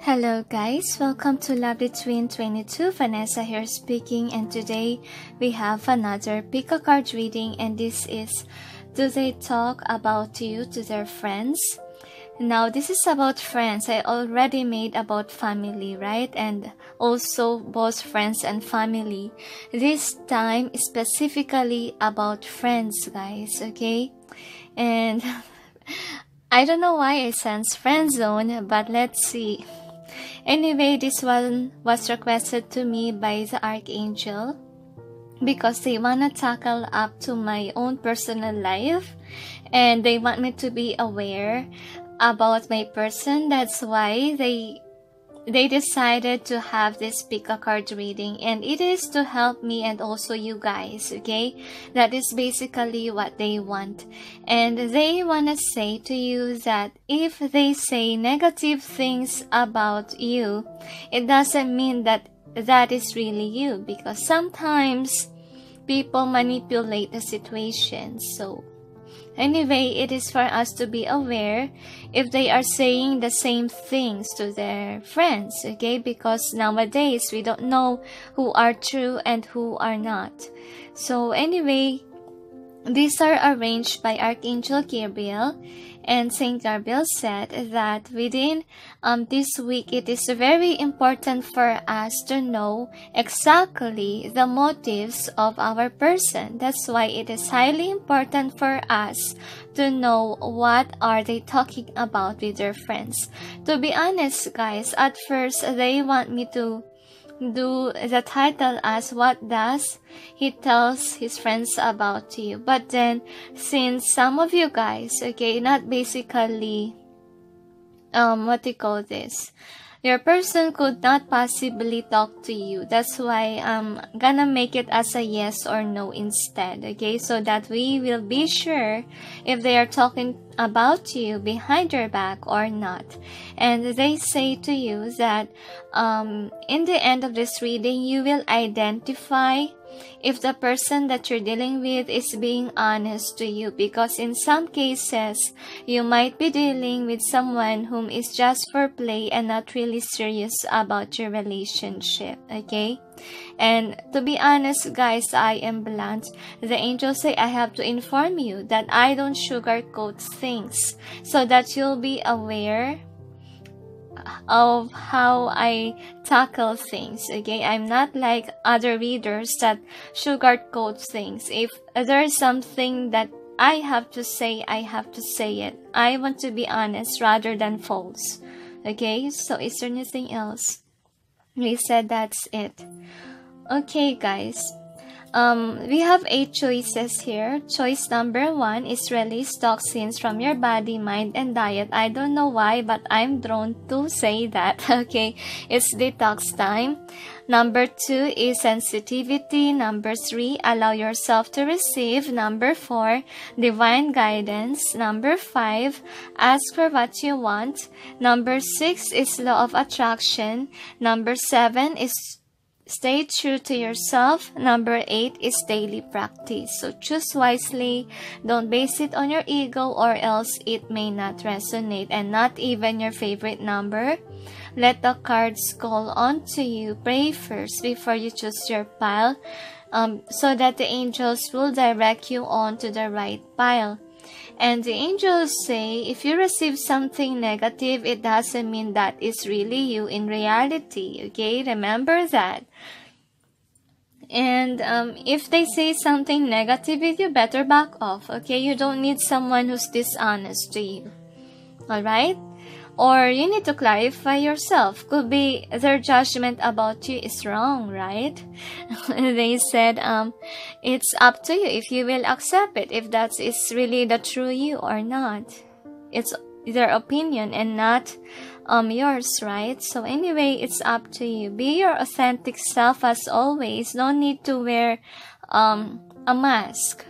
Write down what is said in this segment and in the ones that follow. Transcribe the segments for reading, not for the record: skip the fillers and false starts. Hello guys, welcome to Lovely Twin22, Vanessa here speaking, and today we have another pick a card reading, and this is Do They Talk About You to Their Friends? Now this is about friends. I already made about family, right? And also both friends and family. This time specifically about friends, guys, okay? And I don't know why I sense friend zone, but let's see. Anyway, this one was requested to me by the Archangel because they want to tackle up to my own personal life and they want me to be aware about my person. That's why they decided to have this pick a card reading, and it is to help me and also you guys, okay? That is basically what they want. And they want to say to you that if they say negative things about you, it doesn't mean that that is really you, because sometimes people manipulate the situation. So anyway, it is for us to be aware if they are saying the same things to their friends, okay? Because nowadays, we don't know who are true and who are not. So anyway, these are arranged by Archangel Gabriel, and Saint Gabriel said that within this week, it is very important for us to know exactly the motives of our person. That's why it is highly important for us to know what are they talking about with their friends. To be honest, guys, at first, they want me to do the title as what does he tells his friends about you, but then since some of you guys, okay, not basically your person could not possibly talk to you, that's why I'm gonna make it as a yes or no instead, okay? So that we will be sure if they are talking about you behind your back or not. And they say to you that in the end of this reading, you will identify if the person that you're dealing with is being honest to you, because in some cases, you might be dealing with someone whom is just for play and not really serious about your relationship, okay? And to be honest, guys, I am blunt. The angels say I have to inform you that I don't sugarcoat things so that you'll be aware of how I tackle things, okay? I'm not like other readers that sugarcoat things. If there's something that I have to say, I have to say it. I want to be honest rather than false, okay? So is there anything else? We said that's it. Okay, guys. We have 8 choices here. Choice number 1 is release toxins from your body, mind, and diet. I don't know why, but I'm drawn to say that, okay? It's detox time. Number 2 is sensitivity. Number 3, allow yourself to receive. Number 4, divine guidance. Number 5, ask for what you want. Number 6 is law of attraction. Number 7 is stay true to yourself. Number 8 is daily practice. So choose wisely. Don't base it on your ego or else it may not resonate, and not even your favorite number. Let the cards call on to you. Pray first before you choose your pile so that the angels will direct you on to the right pile. And the angels say, if you receive something negative, it doesn't mean that it's really you in reality, okay? Remember that. And if they say something negative with you, better back off, okay? You don't need someone who's dishonest to you, all right? Or you need to clarify yourself. Could be their judgment about you is wrong, right? They said, it's up to you if you will accept it, if that is really the true you or not. It's their opinion and not yours, right? So anyway, it's up to you. Be your authentic self as always. No need to wear a mask.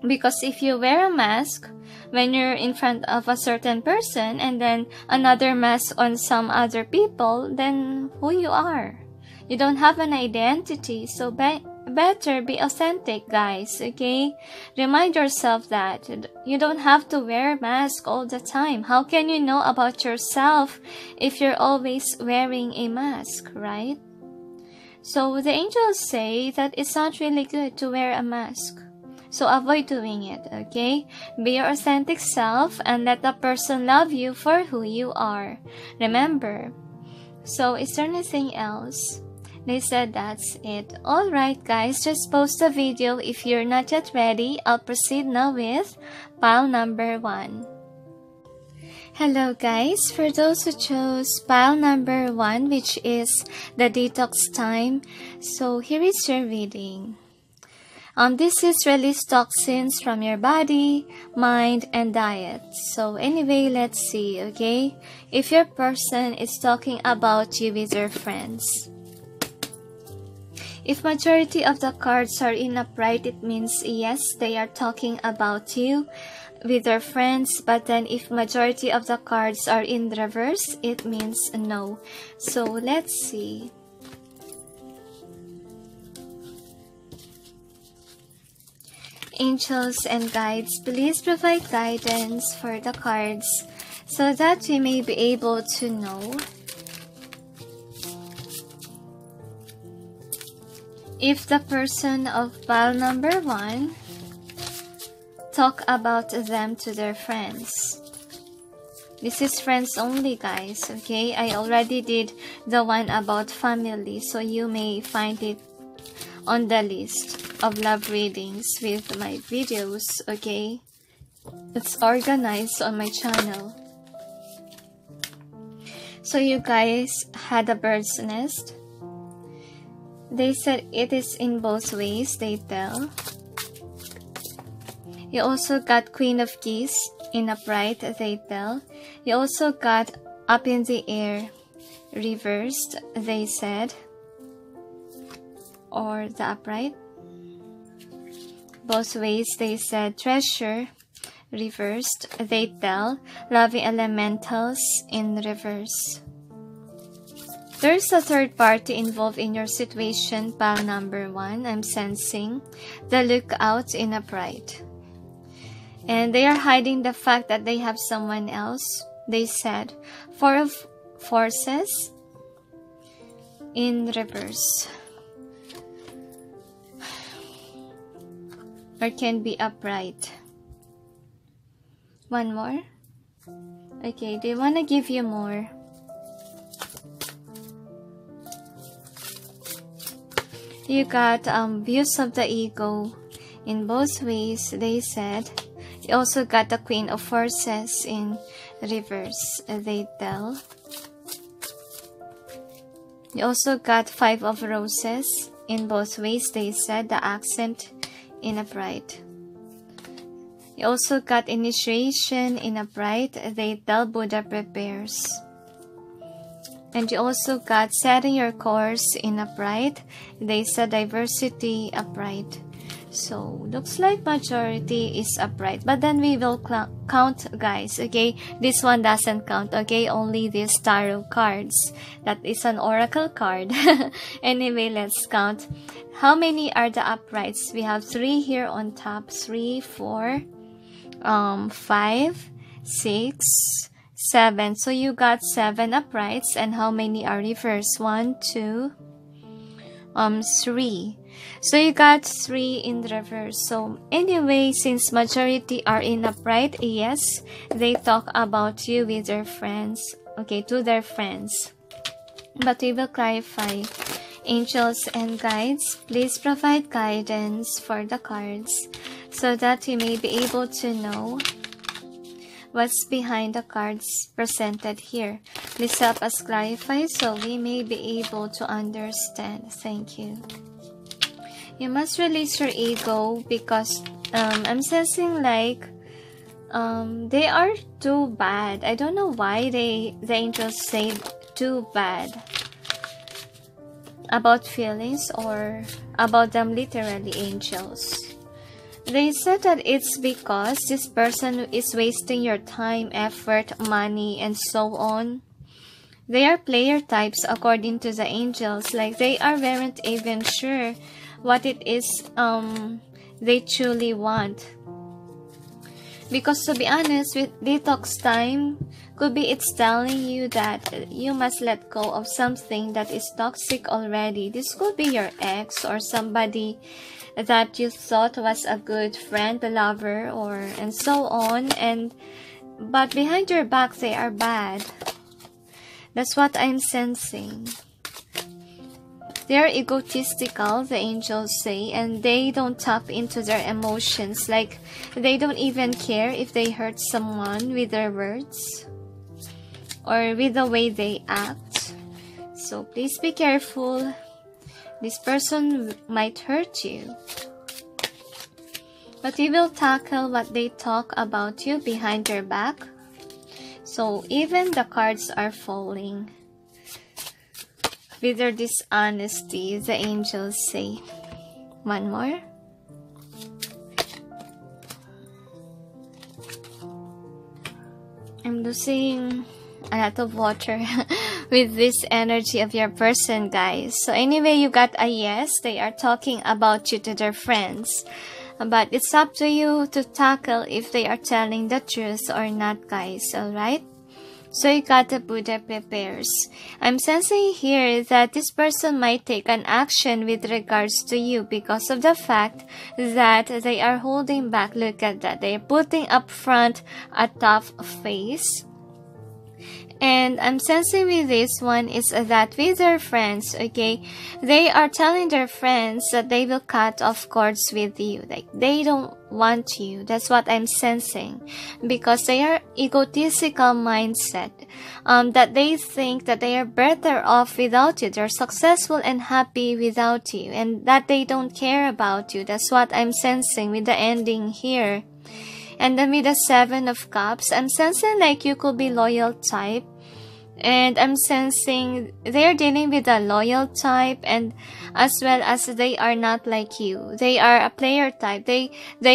Because if you wear a mask when you're in front of a certain person and then another mask on some other people, then who you are? You don't have an identity. So better be authentic, guys, okay? Remind yourself that you don't have to wear a mask all the time. How can you know about yourself if you're always wearing a mask, right? So the angels say that it's not really good to wear a mask. So avoid doing it, okay? Be your authentic self and let the person love you for who you are. Remember. So is there anything else? They said that's it. Alright guys, just post the video if you're not yet ready. I'll proceed now with pile number 1. Hello guys, for those who chose pile number 1, which is the detox time. So here is your reading. This is release toxins from your body, mind, and diet. So anyway, let's see, okay? If your person is talking about you with your friends. If majority of the cards are in upright, it means yes, they are talking about you with their friends. But then if majority of the cards are in reverse, it means no. So let's see. Angels and guides, please provide guidance for the cards so that we may be able to know if the person of pile number 1 talk about them to their friends. This is friends only, guys, okay? I already did the one about family, so you may find it on the list of love readings with my videos, okay? It's organized on my channel. So you guys had a bird's nest. They said it is in both ways, they tell. You also got Queen of Keys in upright, they tell. You also got up in the air reversed, they said, or the upright. Both ways, they said. Treasure reversed, they tell. Loving elementals in reverse. There's a third party involved in your situation, pile number 1. I'm sensing the lookout in upright. And they are hiding the fact that they have someone else, they said. Four of Forces in reverse. Or can be upright. One more. Okay, they want to give you more. You got views of the ego in both ways, they said. You also got the Queen of Forces in reverse, they tell. You also got Five of Roses in both ways, they said. The accent in upright. You also got initiation in upright, they tell. Buddha prepares. And you also got setting your course in upright, they said. Diversity upright. So looks like majority is upright, but then we will count, guys, okay? This one doesn't count, okay? Only these tarot cards, that is an oracle card. Anyway, let's count. How many are the uprights? We have 3 here on top. 3, 4, 5, 6, 7. So you got 7 uprights. And how many are reversed? 1, 2, 3. So you got 3 in reverse. So anyway, since majority are in upright, yes, they talk about you with their friends, okay, to their friends. But we will clarify. Angels and guides, please provide guidance for the cards so that we may be able to know what's behind the cards presented here. Please help us clarify so we may be able to understand. Thank you. You must release your ego because I'm sensing like they are too bad. I don't know why the angels say too bad about feelings or about them literally, angels. They said that it's because this person is wasting your time, effort, money, and so on. They are player types according to the angels. Like they weren't even sure what it is they truly want. Because to be honest, with detox time, could be it's telling you that you must let go of something that is toxic already. This could be your ex or somebody that you thought was a good friend, a lover, or and so on. But behind your back, they are bad. That's what I'm sensing. They're egotistical, the angels say, and they don't tap into their emotions. Like, they don't even care if they hurt someone with their words or with the way they act. So please be careful. This person might hurt you. But we will tackle what they talk about you behind your back. So even the cards are falling. With their dishonesty, the angels say. One more. I'm losing a lot of water with this energy of your person, guys. So anyway, you got a yes. They are talking about you to their friends. But it's up to you to tackle if they are telling the truth or not, guys. Alright? So you got the Buddha prepares. I'm sensing here that this person might take an action with regards to you because of the fact that they are holding back. Look at that. They're putting up front a tough face. And I'm sensing with this one is that with their friends, okay, they are telling their friends that they will cut off cords with you. Like, they don't want you. That's what I'm sensing. Because they are egotistical mindset. That they think that they are better off without you. They're successful and happy without you. And that they don't care about you. That's what I'm sensing with the ending here. And then with the Seven of Cups, I'm sensing like you could be loyal type. And I'm sensing they're dealing with a loyal type, and as well as they are not like you. They are a player type. They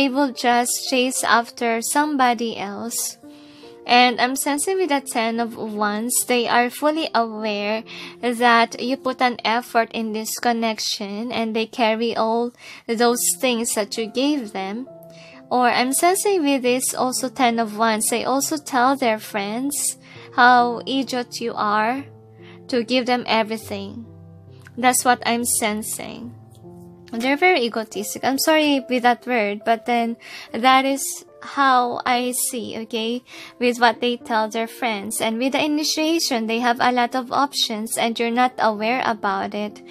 will just chase after somebody else. And I'm sensing with the Ten of Wands, they are fully aware that you put an effort in this connection and they carry all those things that you gave them. Or I'm sensing with this also Ten of Wands, they also tell their friends how idiot you are to give them everything. That's what I'm sensing. They're very egotistic. I'm sorry with that word, but then that is how I see, okay, with what they tell their friends. And with the initiation, they have a lot of options and you're not aware about it.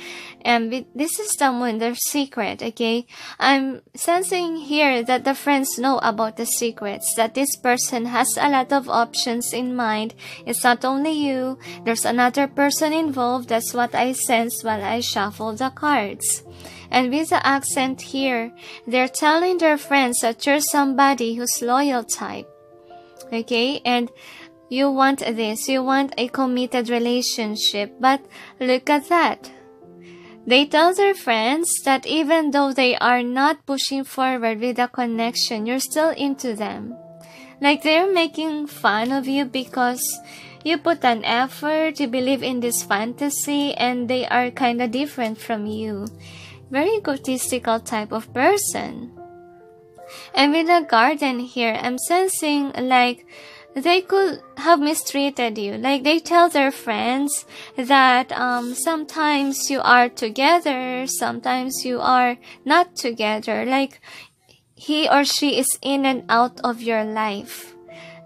And this is the moon, their secret, okay? I'm sensing here that the friends know about the secrets, that this person has a lot of options in mind. It's not only you, there's another person involved. That's what I sense while I shuffle the cards. And with the accent here, they're telling their friends that you're somebody who's loyal type, okay? And you want this, you want a committed relationship, but look at that. They tell their friends that even though they are not pushing forward with the connection, you're still into them. Like, they're making fun of you because you put an effort, you believe in this fantasy, and they are kind of different from you. Very egotistical type of person. And with the Garden here, I'm sensing like they could have mistreated you. Like, they tell their friends that sometimes you are together, sometimes you are not together. Like, he or she is in and out of your life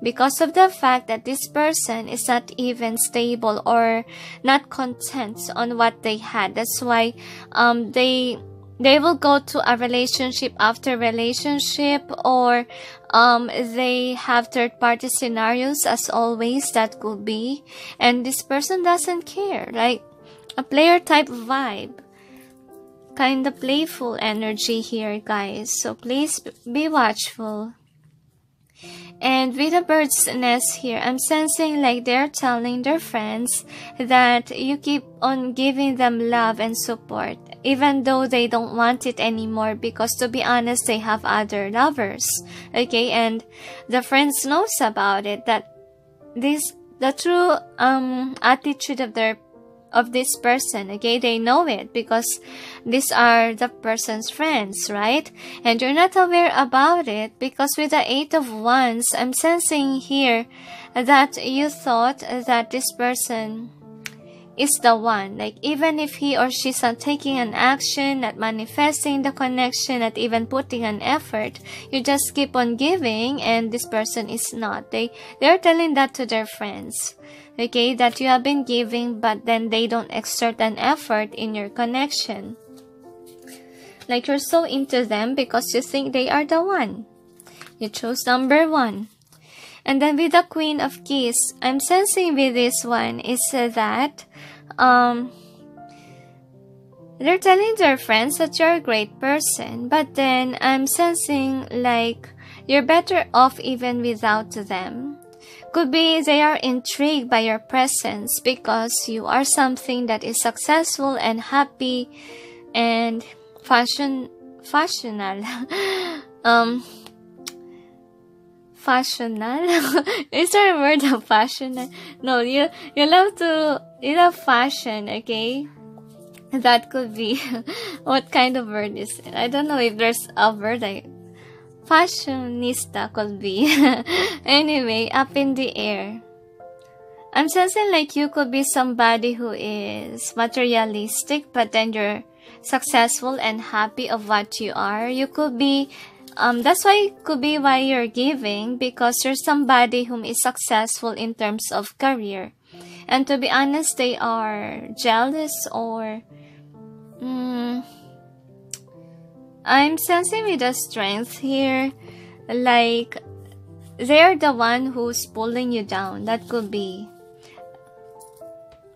because of the fact that this person is not even stable or not content on what they had. That's why they will go to a relationship after relationship, or they have third-party scenarios as always that could be. And this person doesn't care, like a player type vibe. Kind of playful energy here, guys. So please be watchful. And with the bird's nest here, I'm sensing like they're telling their friends that you keep on giving them love and support, even though they don't want it anymore because, to be honest, they have other lovers, okay? And the friends knows about it, that the true attitude of their of this person. Okay, they know it because these are the person's friends, right? And you're not aware about it because with the Eight of Wands, I'm sensing here that you thought that this person is the one. Like, even if he or she's not taking an action, not manifesting the connection, not even putting an effort, you just keep on giving and this person is not. They're telling that to their friends, okay, that you have been giving but then they don't exert an effort in your connection. Like, you're so into them because you think they are the one. You chose number one. And then with the Queen of Keys, I'm sensing with this one is that they're telling their friends that you're a great person, but then I'm sensing like you're better off even without them. Could be they are intrigued by your presence because you are something that is successful and happy and fashionable. Fashional? Is there a word of fashional? No, you love fashion, okay? That could be. What kind of word is it? I don't know if there's a word. Fashionista could be. Anyway, up in the air. I'm sensing like you could be somebody who is materialistic, but then you're successful and happy of what you are. You could be. That's why it could be why you're giving, because you're somebody whom is successful in terms of career. And to be honest, they are jealous or... I'm sensing with the Strength here, like they're the one who's pulling you down. That could be.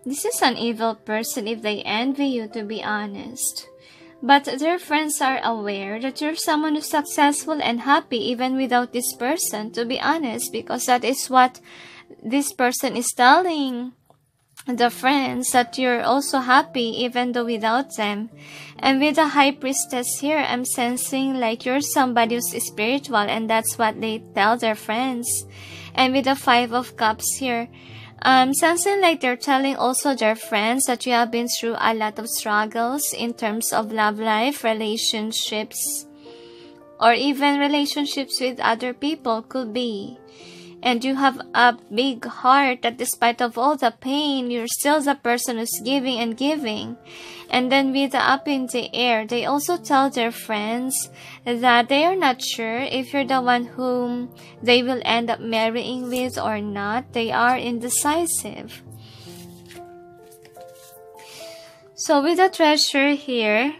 This is an evil person if they envy you, to be honest. But their friends are aware that you're someone who's successful and happy even without this person, to be honest, because that is what this person is telling the friends, that you're also happy even though without them. And with the High Priestess here, I'm sensing like you're somebody who's spiritual, and that's what they tell their friends. And with the Five of Cups here, I'm sensing like they're telling also their friends that you have been through a lot of struggles in terms of love life, relationships, or even relationships with other people, could be. And you have a big heart that despite of all the pain, you're still the person who's giving and giving. And then with the Up in the Air, they also tell their friends that they are not sure if you're the one whom they will end up marrying with or not. They are indecisive. So with the Treasure here,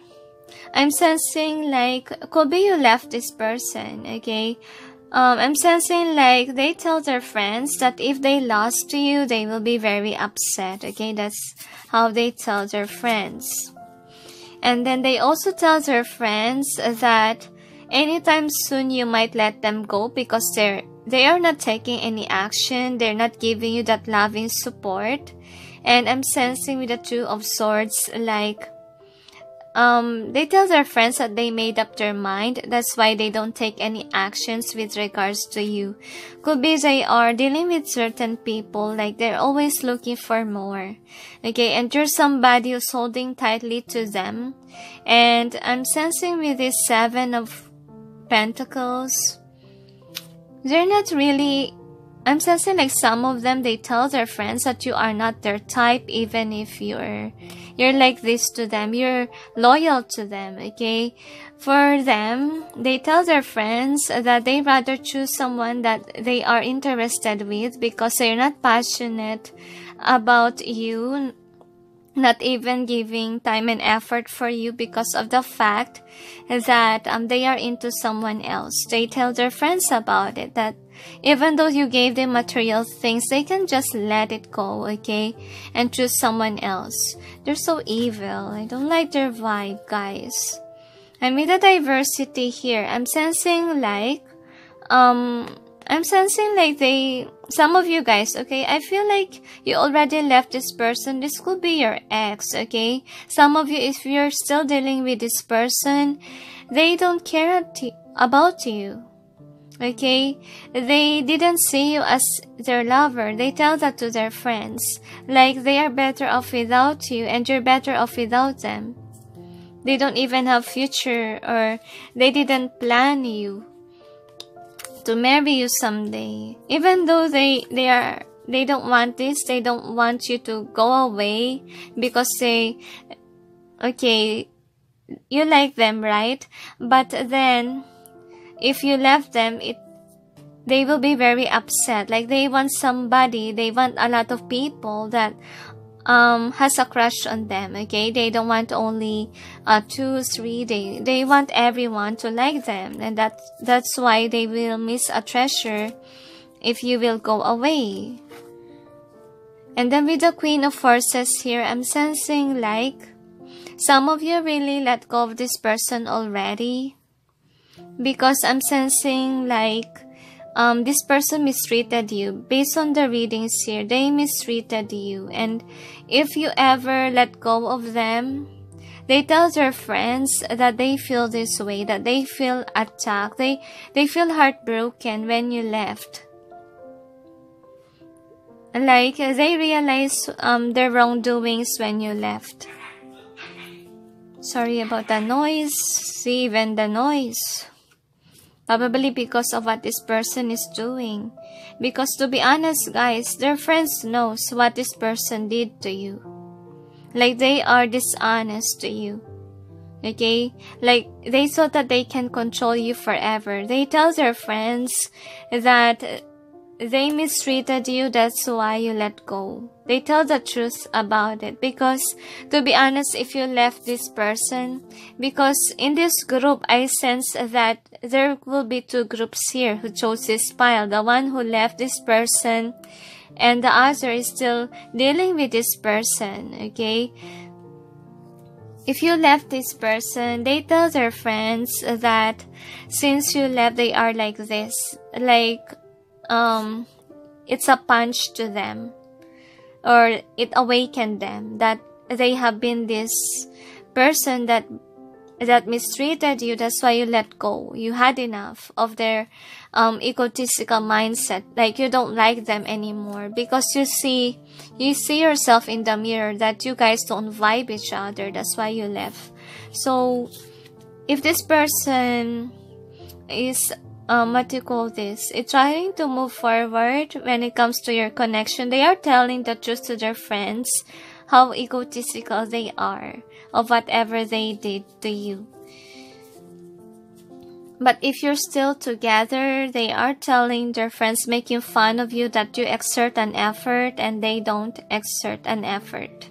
I'm sensing like could be you left this person, okay? I'm sensing like they tell their friends that if they lost to you, they will be very upset. Okay, that's how they tell their friends. And then they also tell their friends that anytime soon you might let them go because they are not taking any action. They're not giving you that loving support. And I'm sensing with the Two of Swords, like they tell their friends that they made up their mind. That's why they don't take any actions with regards to you. Could be they are dealing with certain people, like they're always looking for more. Okay, and you're somebody who's holding tightly to them. And I'm sensing with this Seven of Pentacles, they're not really... I'm sensing like some of them, they tell their friends that you are not their type, even if you're like this to them, you're loyal to them, okay? For them, they tell their friends that they rather choose someone that they are interested with because they're not passionate about you, not even giving time and effort for you because of the fact that they are into someone else. They tell their friends about it, that even though you gave them material things, they can just let it go, okay? And choose someone else. They're so evil. I don't like their vibe, guys. And with the Diversity here, I'm sensing like they... Some of you guys, okay, I feel like you already left this person. This could be your ex, okay? Some of you, if you're still dealing with this person, they don't care about you. Okay? They didn't see you as their lover. They tell that to their friends. Like they are better off without you and you're better off without them. They don't even have future, or they didn't plan you to marry you someday. Even though they don't want this, they don't want you to go away because they, okay, you like them, right? But then if you left them, they will be very upset. Like they want somebody, they want a lot of people that has a crush on them. Okay, they don't want only 2, 3. They want everyone to like them, and that's why they will miss a treasure if you will go away. And then with the Queen of Forces here, I'm sensing like some of you really let go of this person already, because I'm sensing like this person mistreated you. Based on the readings here, they mistreated you, and if you ever let go of them, they tell their friends that they feel this way, that they feel attacked, they feel heartbroken when you left. Like they realize their wrongdoings when you left. Sorry about the noise. See, even the noise. Probably because of what this person is doing. Because to be honest, guys, their friends knows what this person did to you. Like they are dishonest to you. Okay? Like they thought that they can control you forever. They tell their friends that they mistreated you, that's why you let go. They tell the truth about it, because to be honest, if you left this person, because in this group I sense that there will be two groups here who chose this pile. The one who left this person and the other is still dealing with this person. Okay, if you left this person, they tell their friends that since you left, they are like this, like it's a punch to them, or it awakened them that they have been this person that mistreated you. That's why you let go. You had enough of their egotistical mindset. Like you don't like them anymore, because you see yourself in the mirror that you guys don't vibe each other. That's why you left. So if this person is what do you call this? It's trying to move forward when it comes to your connection. They are telling the truth to their friends how egotistical they are of whatever they did to you. But if you're still together, they are telling their friends, making fun of you, that you exert an effort and they don't exert an effort.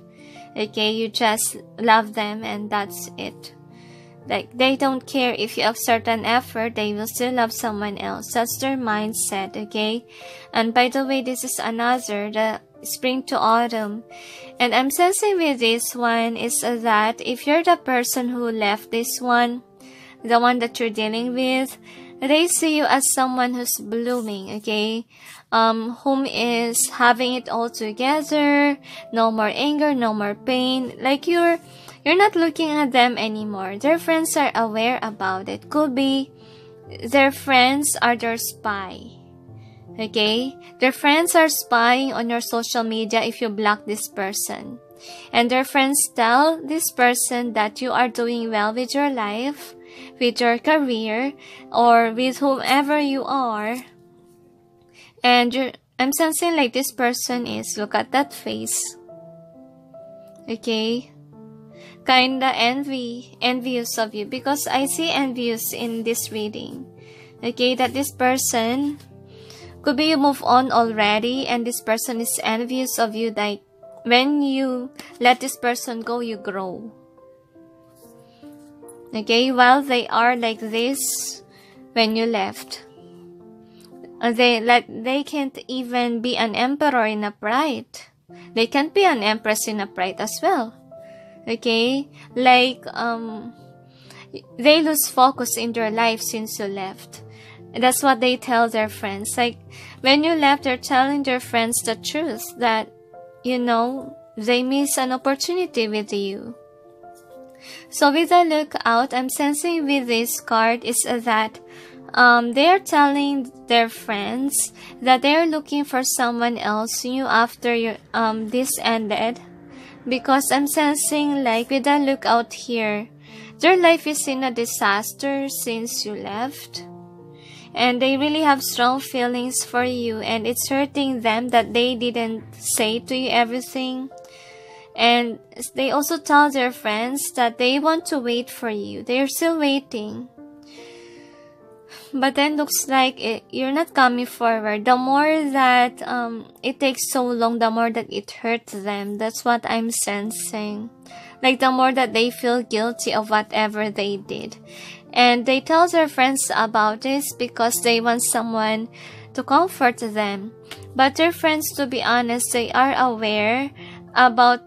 Okay, you just love them and that's it. Like, they don't care if you exert an effort, they will still love someone else. That's their mindset, okay? And by the way, this is another, the spring to autumn. And I'm sensing with this one is that if you're the person who left this one, the one that you're dealing with, they see you as someone who's blooming, okay? Whom is having it all together, no more anger, no more pain. Like you're not looking at them anymore. Their friends are aware about it. Could be their friends are their spy. Okay? Their friends are spying on your social media if you block this person. And their friends tell this person that you are doing well with your life, with your career, or with whomever you are. And I'm sensing like this person is, look at that face. Okay? Kinda envious of you, because I see envious in this reading. Okay, that this person could be you move on already, and this person is envious of you. Like when you let this person go, you grow. Okay, while they are like this when you left, they can't even be an emperor in upright. They can't be an empress in upright as well. Okay, like they lose focus in their life since you left. That's what they tell their friends. Like when you left, they're telling their friends the truth that, you know, they miss an opportunity with you. So with a look out, I'm sensing with this card is that they're telling their friends that they're looking for someone else new after your, this ended, because I'm sensing like with a lookout here, their life is in a disaster since you left, and they really have strong feelings for you, and it's hurting them that they didn't say to you everything. And they also tell their friends that they want to wait for you. They're still waiting. But then looks like you're not coming forward. The more that it takes so long, the more that it hurts them. That's what I'm sensing. Like the more that they feel guilty of whatever they did. And they tell their friends about this because they want someone to comfort them. But their friends, to be honest, they are aware about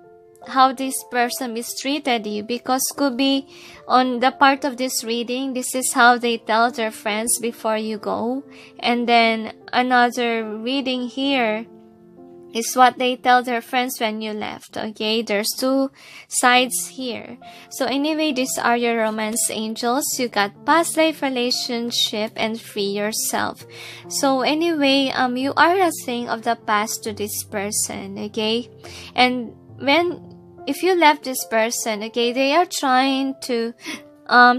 how this person mistreated you, because could be on the part of this reading, this is how they tell their friends before you go. And then another reading here is what they tell their friends when you left. Okay, there's two sides here. So anyway, these are your romance angels. You got past life relationship and free yourself. So anyway, you are a thing of the past to this person. Okay, and if you left this person, okay, they are trying to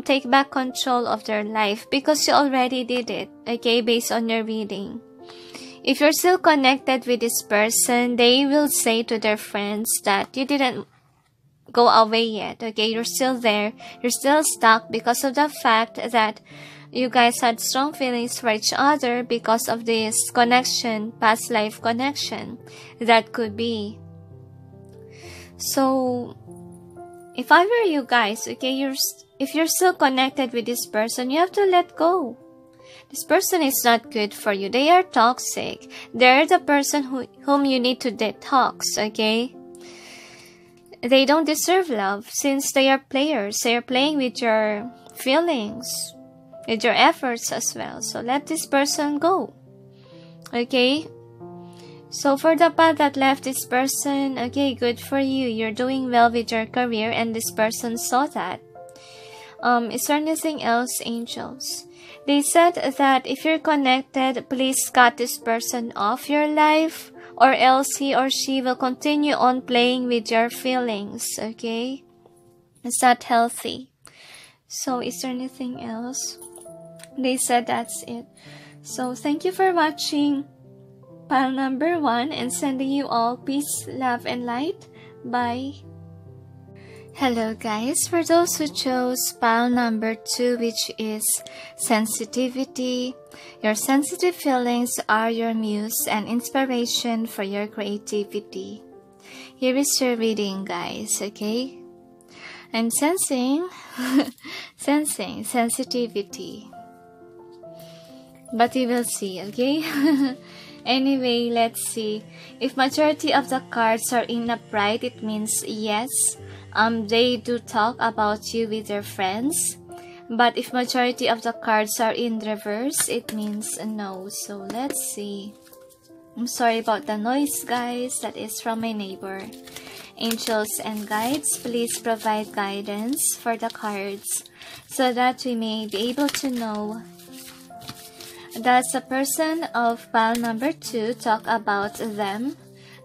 take back control of their life because you already did it. Okay, based on your reading. If you're still connected with this person, they will say to their friends that you didn't go away yet. Okay, you're still there. You're still stuck because of the fact that you guys had strong feelings for each other because of this connection, past life connection. That could be. So, if I were you guys, okay, if you're still connected with this person, you have to let go. This person is not good for you. They are toxic. They're the person whom you need to detox, okay? They don't deserve love since they are players. They are playing with your feelings, with your efforts as well. So let this person go, okay? So for the path that left this person, okay, good for you. You're doing well with your career and this person saw that. Is there anything else, angels? They said that if you're connected, please cut this person off your life, or else he or she will continue on playing with your feelings, okay? It's not healthy. So is there anything else? They said that's it. So thank you for watching pile number 1 and sending you all peace, love, and light. Bye. Hello guys, for those who chose pile number 2, which is sensitivity, your sensitive feelings are your muse and inspiration for your creativity. Here is your reading, guys, okay? I'm sensing, sensitivity. But we will see, okay? Anyway, let's see. If majority of the cards are in upright, it means yes, they do talk about you with their friends. But if majority of the cards are in reverse, it means no. So let's see. I'm sorry about the noise, guys. That is from my neighbor. Angels and guides, please provide guidance for the cards so that we may be able to know. Does the person of pile number 2 talk about them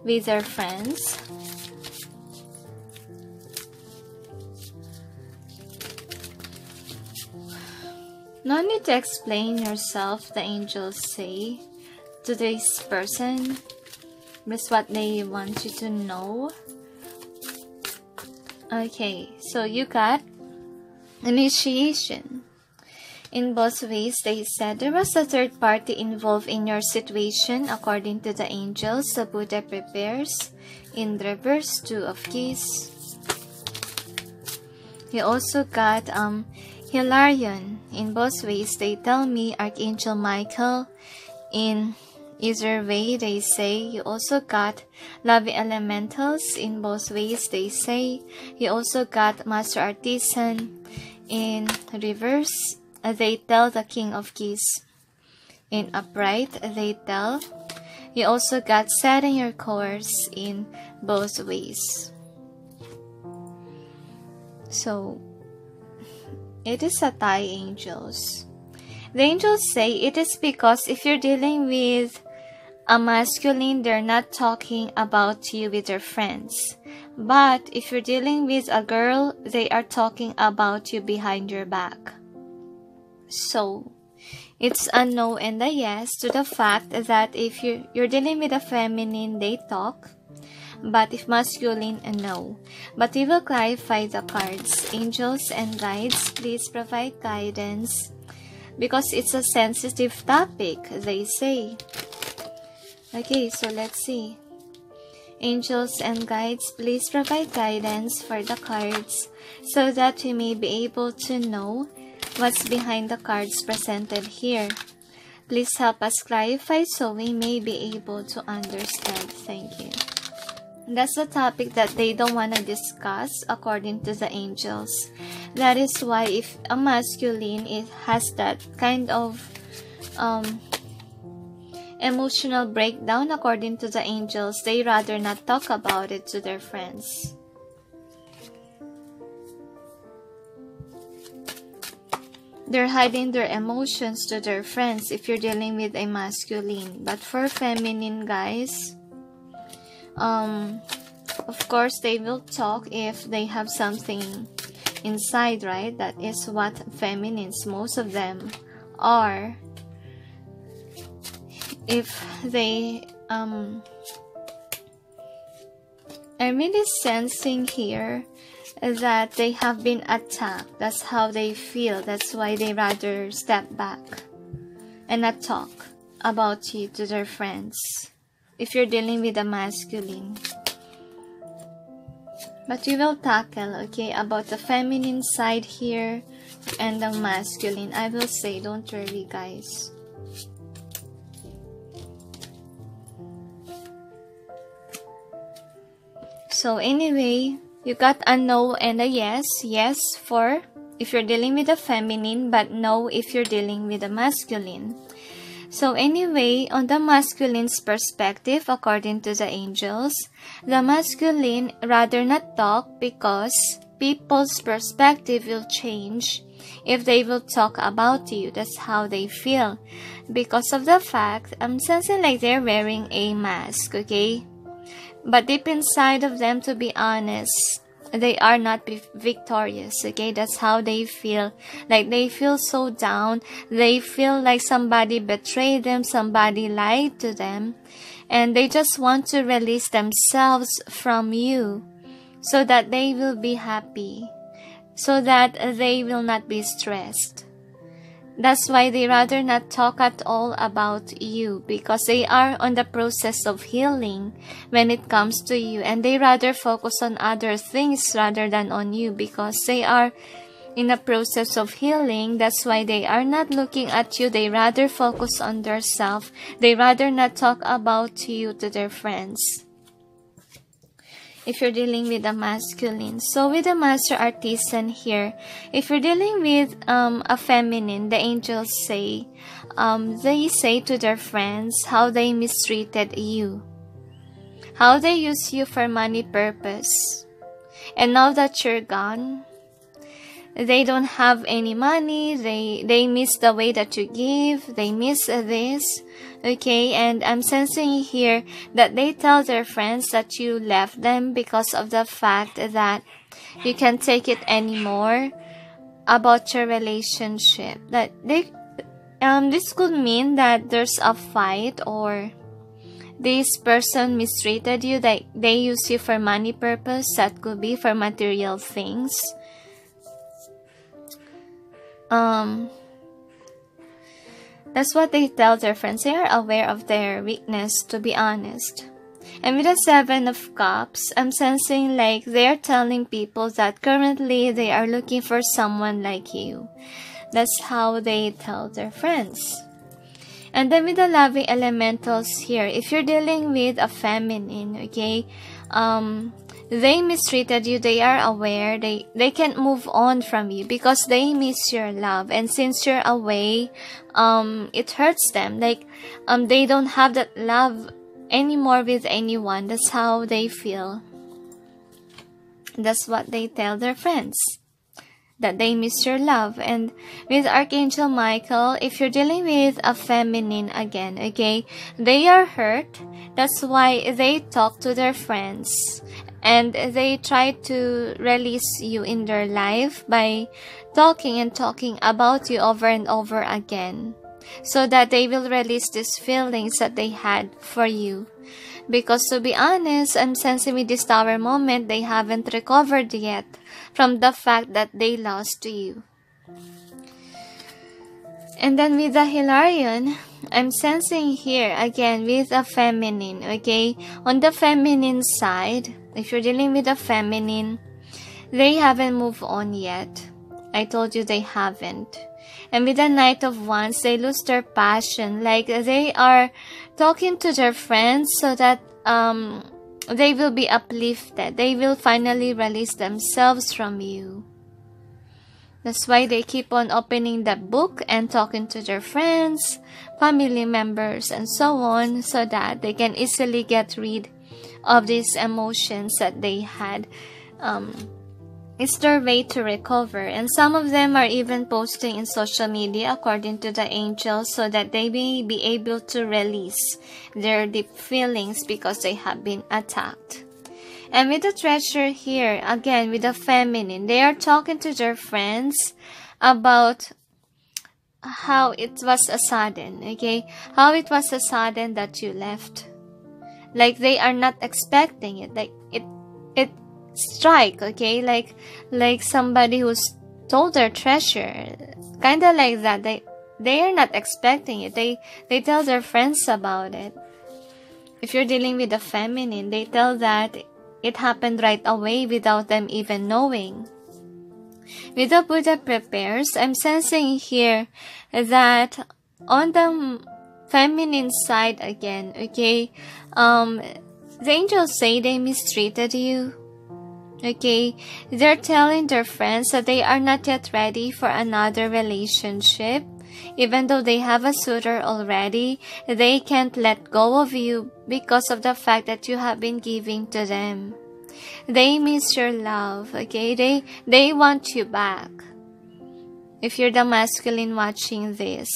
with their friends? No need to explain yourself, the angels say to this person. That's what they want you to know. Okay, so you got initiation. In both ways, they said there was a third party involved in your situation. According to the angels, the Buddha prepares. In reverse, 2 of keys. You also got Hilarion. In both ways, they tell me Archangel Michael. In either way, they say you also got Lovely Elementals. In both ways, they say you also got Master Artisan. In reverse, they tell the King of Keys. In upright, they tell you also got setting your course. In both ways, so it is a tie, angels. The angels say it is because if you're dealing with a masculine, they're not talking about you with their friends. But if you're dealing with a girl, they are talking about you behind your back. So, it's a no and a yes to the fact that if you're dealing with a feminine, they talk. But if masculine, no. But we will clarify the cards. Angels and guides, please provide guidance. Because it's a sensitive topic, they say. Okay, so let's see. Angels and guides, please provide guidance for the cards so that we may be able to know what's behind the cards presented here. Please help us clarify so we may be able to understand. Thank you. That's a topic that they don't want to discuss according to the angels. That is why if a masculine, it has that kind of emotional breakdown according to the angels, they rather not talk about it to their friends. They're hiding their emotions to their friends if you're dealing with a masculine. But for feminine guys, of course they will talk if they have something inside, right? That is what feminines, most of them are. If they, I'm really sensing here that they have been attacked. That's how they feel. That's why they rather step back and not talk about you to their friends. If you're dealing with a masculine. But we will tackle, okay, about the feminine side here and the masculine. I will say, don't worry, guys. So anyway, you got a no and a yes. Yes for if you're dealing with a feminine, but no if you're dealing with a masculine. So anyway, on the masculine's perspective, according to the angels, the masculine rather not talk because people's perspective will change if they will talk about you. That's how they feel. Because of the fact, I'm sensing like they're wearing a mask, okay? But deep inside of them, to be honest, they are not victorious, okay? That's how they feel. Like they feel so down. They feel like somebody betrayed them, somebody lied to them. And they just want to release themselves from you so that they will be happy, so that they will not be stressed. That's why they rather not talk at all about you, because they are on the process of healing when it comes to you, and they rather focus on other things rather than on you because they are in a process of healing. That's why they are not looking at you. They rather focus on themselves. They rather not talk about you to their friends. If you're dealing with a masculine. So with the master artisan here, if you're dealing with a feminine, the angels say, they say to their friends how they mistreated you, how they use you for money purpose. And now that you're gone, they don't have any money, they miss the way that you give, they miss this. Okay, and I'm sensing here that they tell their friends that you left them because of the fact that you can't take it anymore about your relationship. That they, this could mean that there's a fight or this person mistreated you. They use you for money purpose. That could be for material things. That's what they tell their friends. They are aware of their weakness, to be honest. And with the Seven of Cups, I'm sensing like they are telling people that currently they are looking for someone like you. That's how they tell their friends. And then with the loving elementals here, if you're dealing with a feminine, okay, they mistreated you, they are aware, they can't move on from you because they miss your love. And since you're away, it hurts them. Like, they don't have that love anymore with anyone. That's how they feel. That's what they tell their friends. that they miss your love. And with Archangel Michael, if you're dealing with a feminine again, okay, they are hurt. That's why they talk to their friends and they try to release you in their life by talking and talking about you over and over again, so that they will release these feelings that they had for you. Because to be honest, I'm sensing with this Tower moment, they haven't recovered yet from the fact that they lost to you. And then with the Hilarion, I'm sensing here again with a feminine, okay? On the feminine side, if you're dealing with a feminine, they haven't moved on yet. I told you they haven't. And with the Knight of Wands, they lose their passion. Like, they are talking to their friends so that they will be uplifted. They will finally release themselves from you. That's why they keep on opening that book and talking to their friends, family members, and so on, so that they can easily get rid of these emotions that they had. It's their way to recover. And some of them are even posting in social media according to the angels, so that they may be able to release their deep feelings because they have been attacked. And with the Treasure here, again with the feminine, they are talking to their friends about how it was a sudden, okay? How it was a sudden that you left. Like, they are not expecting it. Like, it strike, okay? Like somebody who stole their treasure, kind of like that. They are not expecting it. They tell their friends about it. If you're dealing with the feminine, they tell that it happened right away without them even knowing. With the Buddha Prepares, I'm sensing here that on the feminine side again, okay, the angels say they mistreated you. Okay, they're telling their friends that they are not yet ready for another relationship. Even though they have a suitor already, they can't let go of you because of the fact that you have been giving to them. They miss your love, okay? They want you back. If you're the masculine watching this.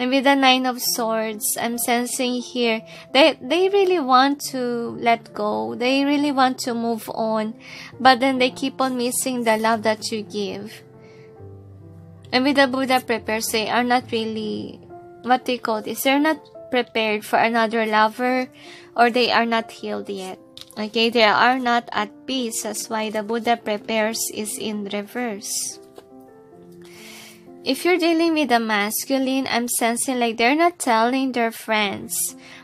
And with the Nine of Swords, I'm sensing here, they really want to let go. They really want to move on. But then they keep on missing the love that you give. And with the Buddha Prepares, they are not really, what they call this, they're not prepared for another lover, or they are not healed yet. Okay, they are not at peace. That's why the Buddha Prepares is in reverse. If you're dealing with the masculine, I'm sensing like they're not telling their friends.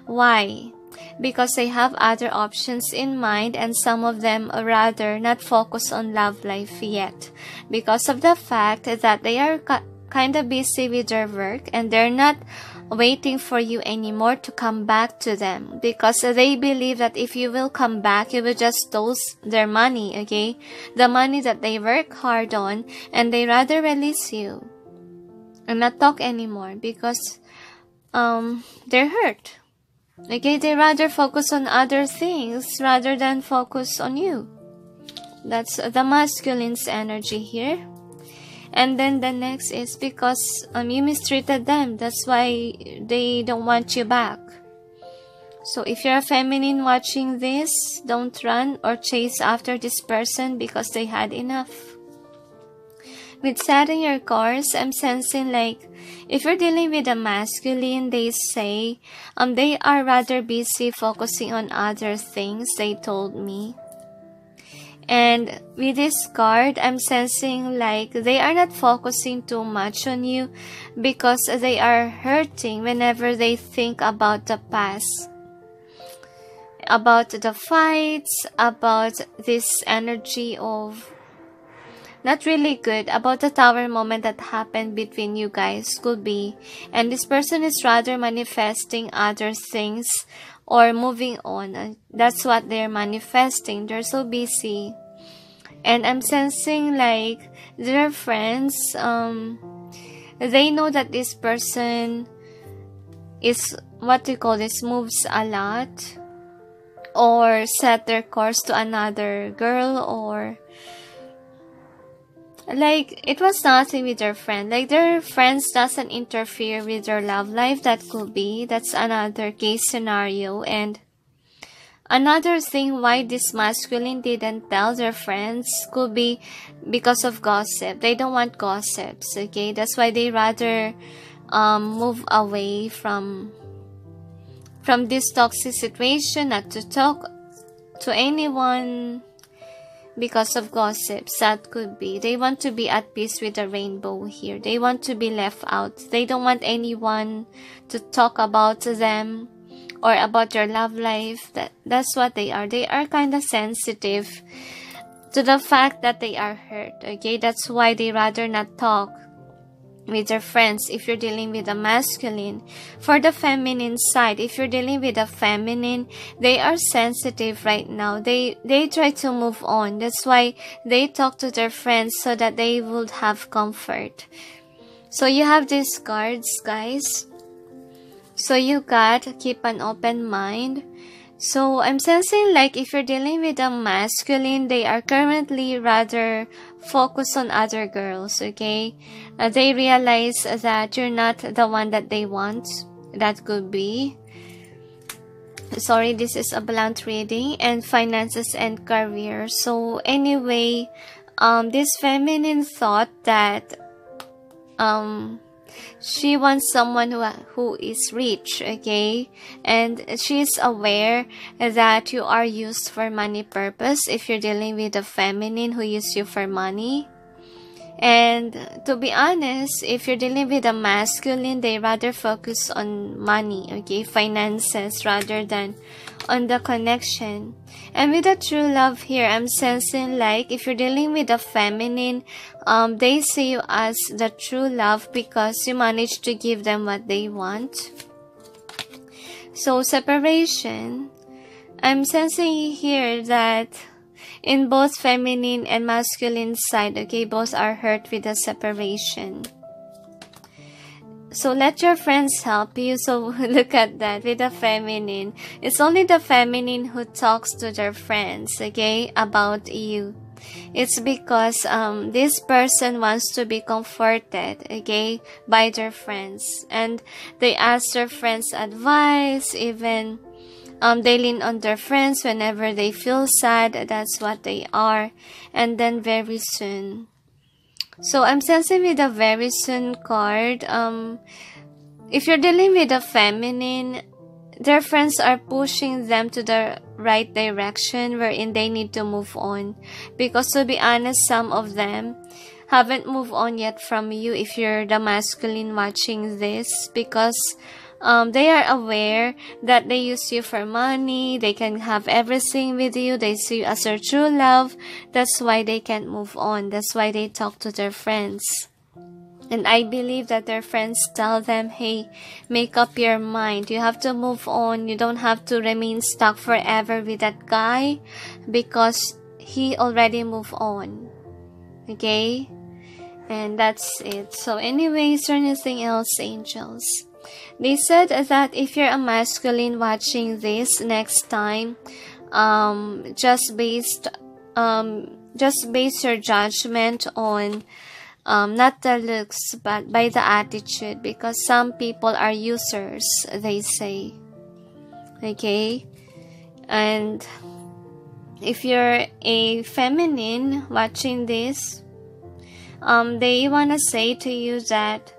Why? Because they have other options in mind, and some of them rather not focus on love life yet. Because of the fact that they are kind of busy with their work, and they're not waiting for you anymore to come back to them. Because they believe that if you will come back, you will just steal their money, okay? The money that they work hard on, and they rather release you. And not talk anymore because they're hurt. Okay, they rather focus on other things rather than focus on you. That's the masculine's energy here. And then the next is because you mistreated them. That's why they don't want you back. So if you're a feminine watching this, don't run or chase after this person because they had enough. With setting your course, I'm sensing like if you're dealing with a masculine, they say they are rather busy focusing on other things, they told me. And with this card, I'm sensing like they are not focusing too much on you because they are hurting whenever they think about the past. About the fights, about this energy of not really good, about the Tower moment that happened between you guys, could be. And this person is rather manifesting other things or moving on. That's what they're manifesting. They're so busy. And I'm sensing like their friends, they know that this person is, what you call this, moves a lot. Or set their course to another girl or like it was nothing with their friend, like their friends doesn't interfere with their love life. That could be, that's another case scenario. And another thing why this masculine didn't tell their friends could be because of gossip. They don't want gossips, okay? That's why they rather move away from this toxic situation, not to talk to anyone because of gossips. That could be. They want to be at peace with the rainbow here. They want to be left out. They don't want anyone to talk about them or about their love life. That's what they are. They are kind of sensitive to the fact that they are hurt, okay? That's why they rather not talk with their friends if you're dealing with a masculine. For the feminine side, if you're dealing with a feminine, they are sensitive right now. They try to move on. That's why they talk to their friends so that they would have comfort. So you have these cards, guys. So you got keep an open mind. So I'm sensing like if you're dealing with a masculine, they are currently rather focused on other girls, okay? They realize that you're not the one that they want. That could be. Sorry, this is a blunt reading. And finances and career. So anyway, this feminine thought that she wants someone who is rich, okay? And she is aware that you are used for money purpose if you're dealing with a feminine who uses you for money. And to be honest, if you're dealing with a masculine, they rather focus on money, okay? Finances rather than on the connection. And with the true love here, I'm sensing like if you're dealing with a feminine, they see you as the true love because you manage to give them what they want. So separation, I'm sensing here that in both feminine and masculine side, okay, both are hurt with the separation. So let your friends help you. So look at that with the feminine. It's only the feminine who talks to their friends, okay, about you. It's because this person wants to be comforted, okay, by their friends. And they ask their friends advice, even they lean on their friends whenever they feel sad. That's what they are. And then very soon. So I'm sensing with a very soon card. If you're dealing with a feminine, their friends are pushing them to the right direction wherein they need to move on. Because to be honest, some of them haven't moved on yet from you if you're the masculine watching this. Because they are aware that they use you for money. They can have everything with you. They see you as their true love. That's why they can't move on. That's why they talk to their friends. And I believe that their friends tell them, hey, make up your mind. You have to move on. You don't have to remain stuck forever with that guy because he already moved on. Okay? And that's it. So anyway, is there anything else, angels? They said that if you're a masculine watching this next time, just base your judgment on not the looks but by the attitude, because some people are users, they say, okay? And if you're a feminine watching this, they wanna say to you that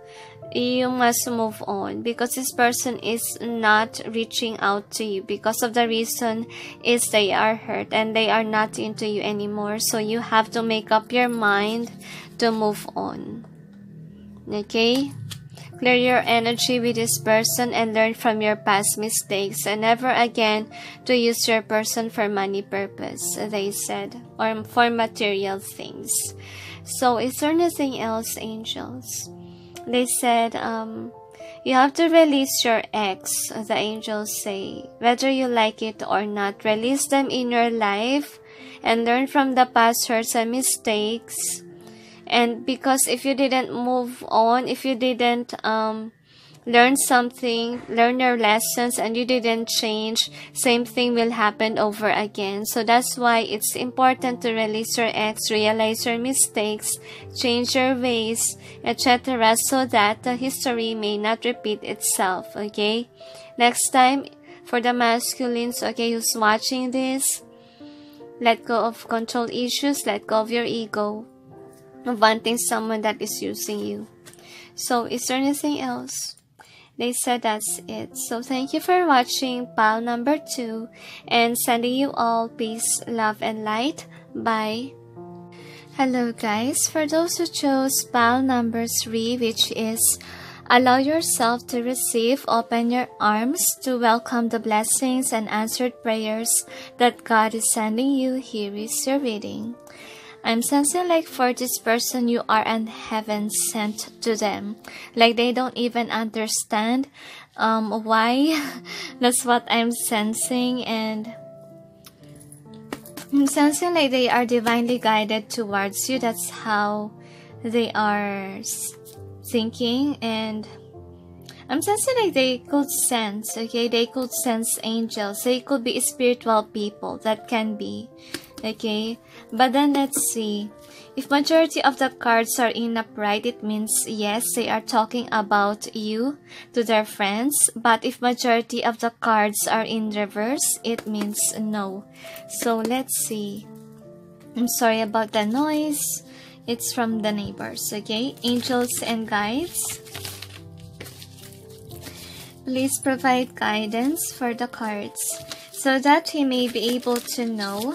you must move on because this person is not reaching out to you because of the reason is they are hurt and they are not into you anymore. So you have to make up your mind to move on. Okay? Clear your energy with this person and learn from your past mistakes, and never again to use your person for money purpose, they said, or for material things. So is there anything else, angels? They said you have to release your ex, the angels say. Whether you like it or not, release them in your life and learn from the past hurts and mistakes. And because if you didn't move on, if you didn't learn something, learn their lessons, and you didn't change, same thing will happen over again. So that's why it's important to release your ex, realize your mistakes, change your ways, etc., so that the history may not repeat itself. Okay, next time for the masculines, okay, who's watching this, let go of control issues, let go of your ego of wanting someone that is using you. So is there anything else? They said that's it. So thank you for watching pile number 2, and sending you all peace, love, and light. Bye. Hello guys, for those who chose pile number 3, which is allow yourself to receive, open your arms to welcome the blessings and answered prayers that God is sending you, here is your reading. I'm sensing like for this person, you are an heaven sent to them. Like they don't even understand why. That's what I'm sensing, and I'm sensing like they are divinely guided towards you. That's how they are thinking, and I'm sensing like they could sense, okay, they could sense angels, they could be spiritual people, that can be, okay. But then let's see, if majority of the cards are in upright, it means yes, they are talking about you to their friends. But if majority of the cards are in reverse, it means no. So let's see, I'm sorry about the noise, it's from the neighbors, okay? Angels and guides, please provide guidance for the cards so that we may be able to know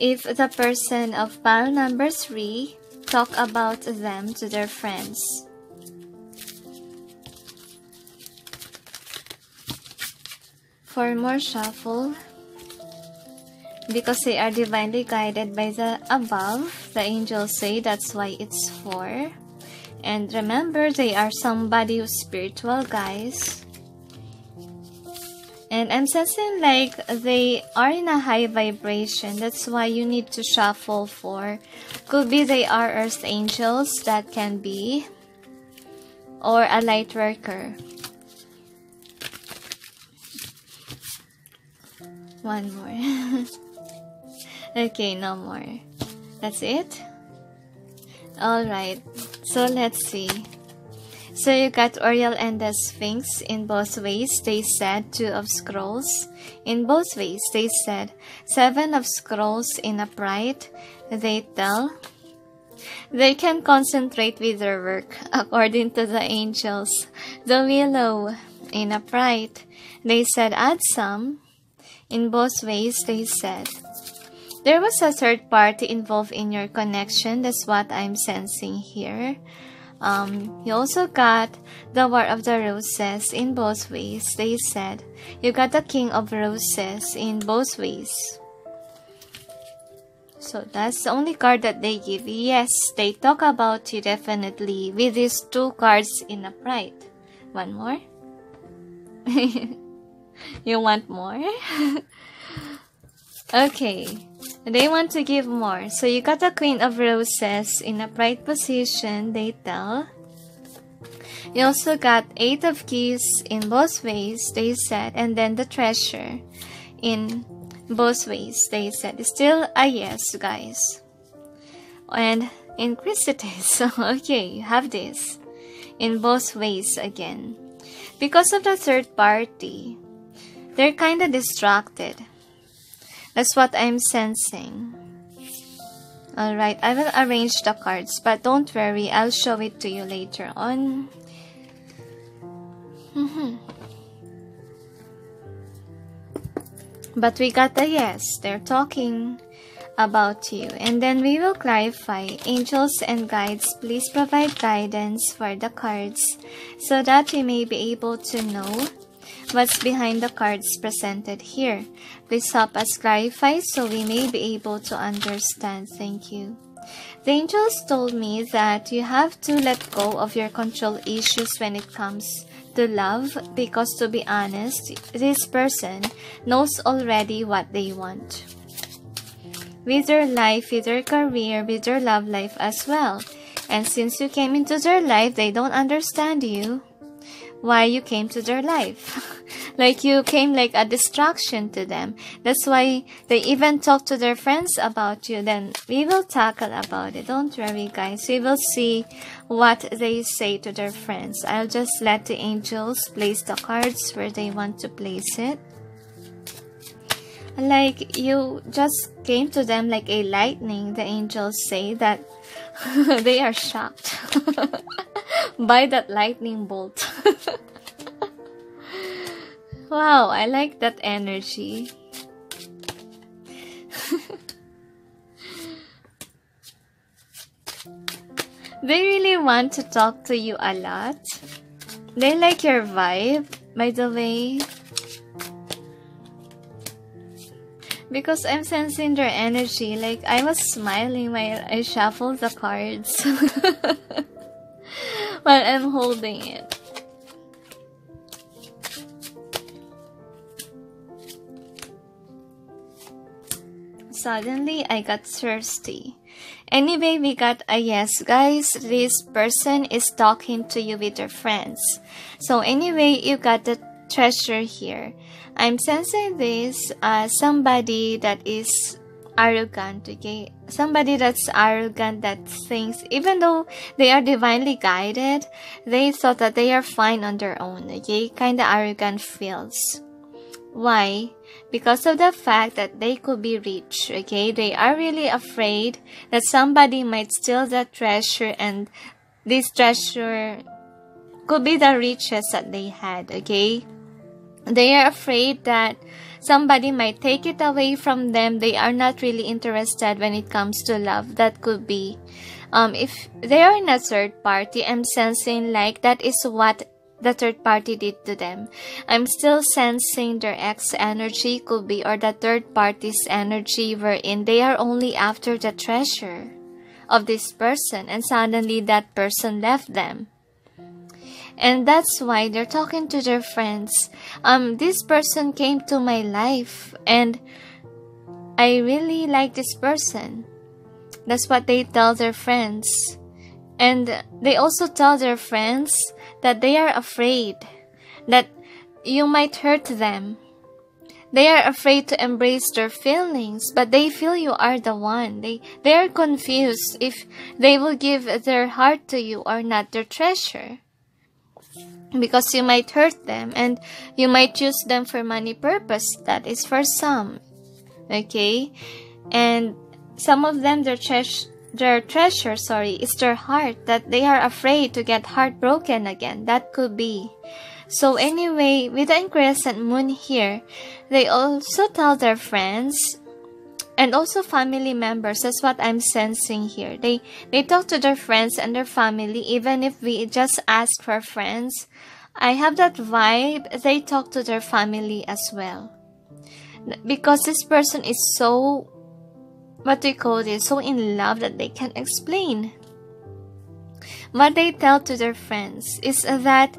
if the person of pile number 3 talk about them to their friends. For more shuffle, because they are divinely guided by the above, the angels say that's why it's 4. And remember, they are somebody who's spiritual, guys. And I'm sensing like they are in a high vibration. That's why you need to shuffle 4. Could be they are earth angels, that can be. Or a light worker. One more. Okay, no more. That's it. Alright, so let's see. So you got Oriel and the Sphinx in both ways. They said 2 of Scrolls. In both ways, they said 7 of Scrolls in upright. They tell they can concentrate with their work, according to the angels. The Willow in upright. They said add some. In both ways, they said there was a third party involved in your connection. That's what I'm sensing here. You also got the War of the Roses in both ways. They said you got the King of Roses in both ways. So that's the only card that they give. Yes, they talk about you definitely with these 2 cards in upright. One more. You want more? Okay. They want to give more. So you got the Queen of Roses in upright position, they tell. You also got 8 of Keys in both ways, they said. And then the Treasure in both ways, they said. Still a yes, guys. And Inquisitus. Okay, you have this in both ways again. Because of the third party, they're kind of distracted. That's what I'm sensing. Alright, I will arrange the cards, but don't worry, I'll show it to you later on. But we got a yes, they're talking about you. And then we will clarify. Angels and guides, please provide guidance for the cards so that we may be able to know what's behind the cards presented here. Please help us clarify so we may be able to understand. Thank you. The angels told me that you have to let go of your control issues when it comes to love, because to be honest, this person knows already what they want with their life, with their career, with their love life as well. And since you came into their life, they don't understand you. why you came to their life. Like you came like a distraction to them. That's why they even talk to their friends about you. Then we will tackle about it. Don't worry, guys. We will see what they say to their friends. I'll just let the angels place the cards where they want to place it. Like you just came to them like a lightning. The angels say that they are shocked by that lightning bolt. Wow, I like that energy. They really want to talk to you a lot. They like your vibe, by the way. Because I'm sensing their energy. Like, I was smiling while I shuffled the cards. While I'm holding it. Suddenly, I got thirsty. Anyway, we got a yes, guys. This person is talking to you with their friends. So anyway, you got the treasure here. I'm sensing this somebody that is arrogant, okay? Somebody that's arrogant, that thinks even though they are divinely guided, they thought that they are fine on their own, okay? Kind of arrogant feels. Why? Because of the fact that they could be rich, okay? They are really afraid that somebody might steal the treasure, and this treasure could be the riches that they had, okay? They are afraid that somebody might take it away from them. They are not really interested when it comes to love. That could be. If they are in a third party, I'm sensing like that is what the third party did to them. I'm still sensing their ex energy could be, or the third party's energy wherein they are only after the treasure of this person, and suddenly that person left them. And that's why they're talking to their friends. This person came to my life and I really like this person. That's what they tell their friends. And they also tell their friends that they are afraid that you might hurt them. They are afraid to embrace their feelings, but they feel you are the one. They are confused if they will give their heart to you or not, their treasure. Because you might hurt them and you might use them for money purpose. That is for some. Okay? And some of them, their treasure is their heart, that they are afraid to get heartbroken again. That could be. So anyway, with the crescent moon here, they also tell their friends and also family members. That's what I'm sensing here. They talk to their friends and their family. Even if we just ask for friends, I have that vibe. They talk to their family as well. Because this person is so, what do you call this, so in love that they can't explain. What they tell to their friends is that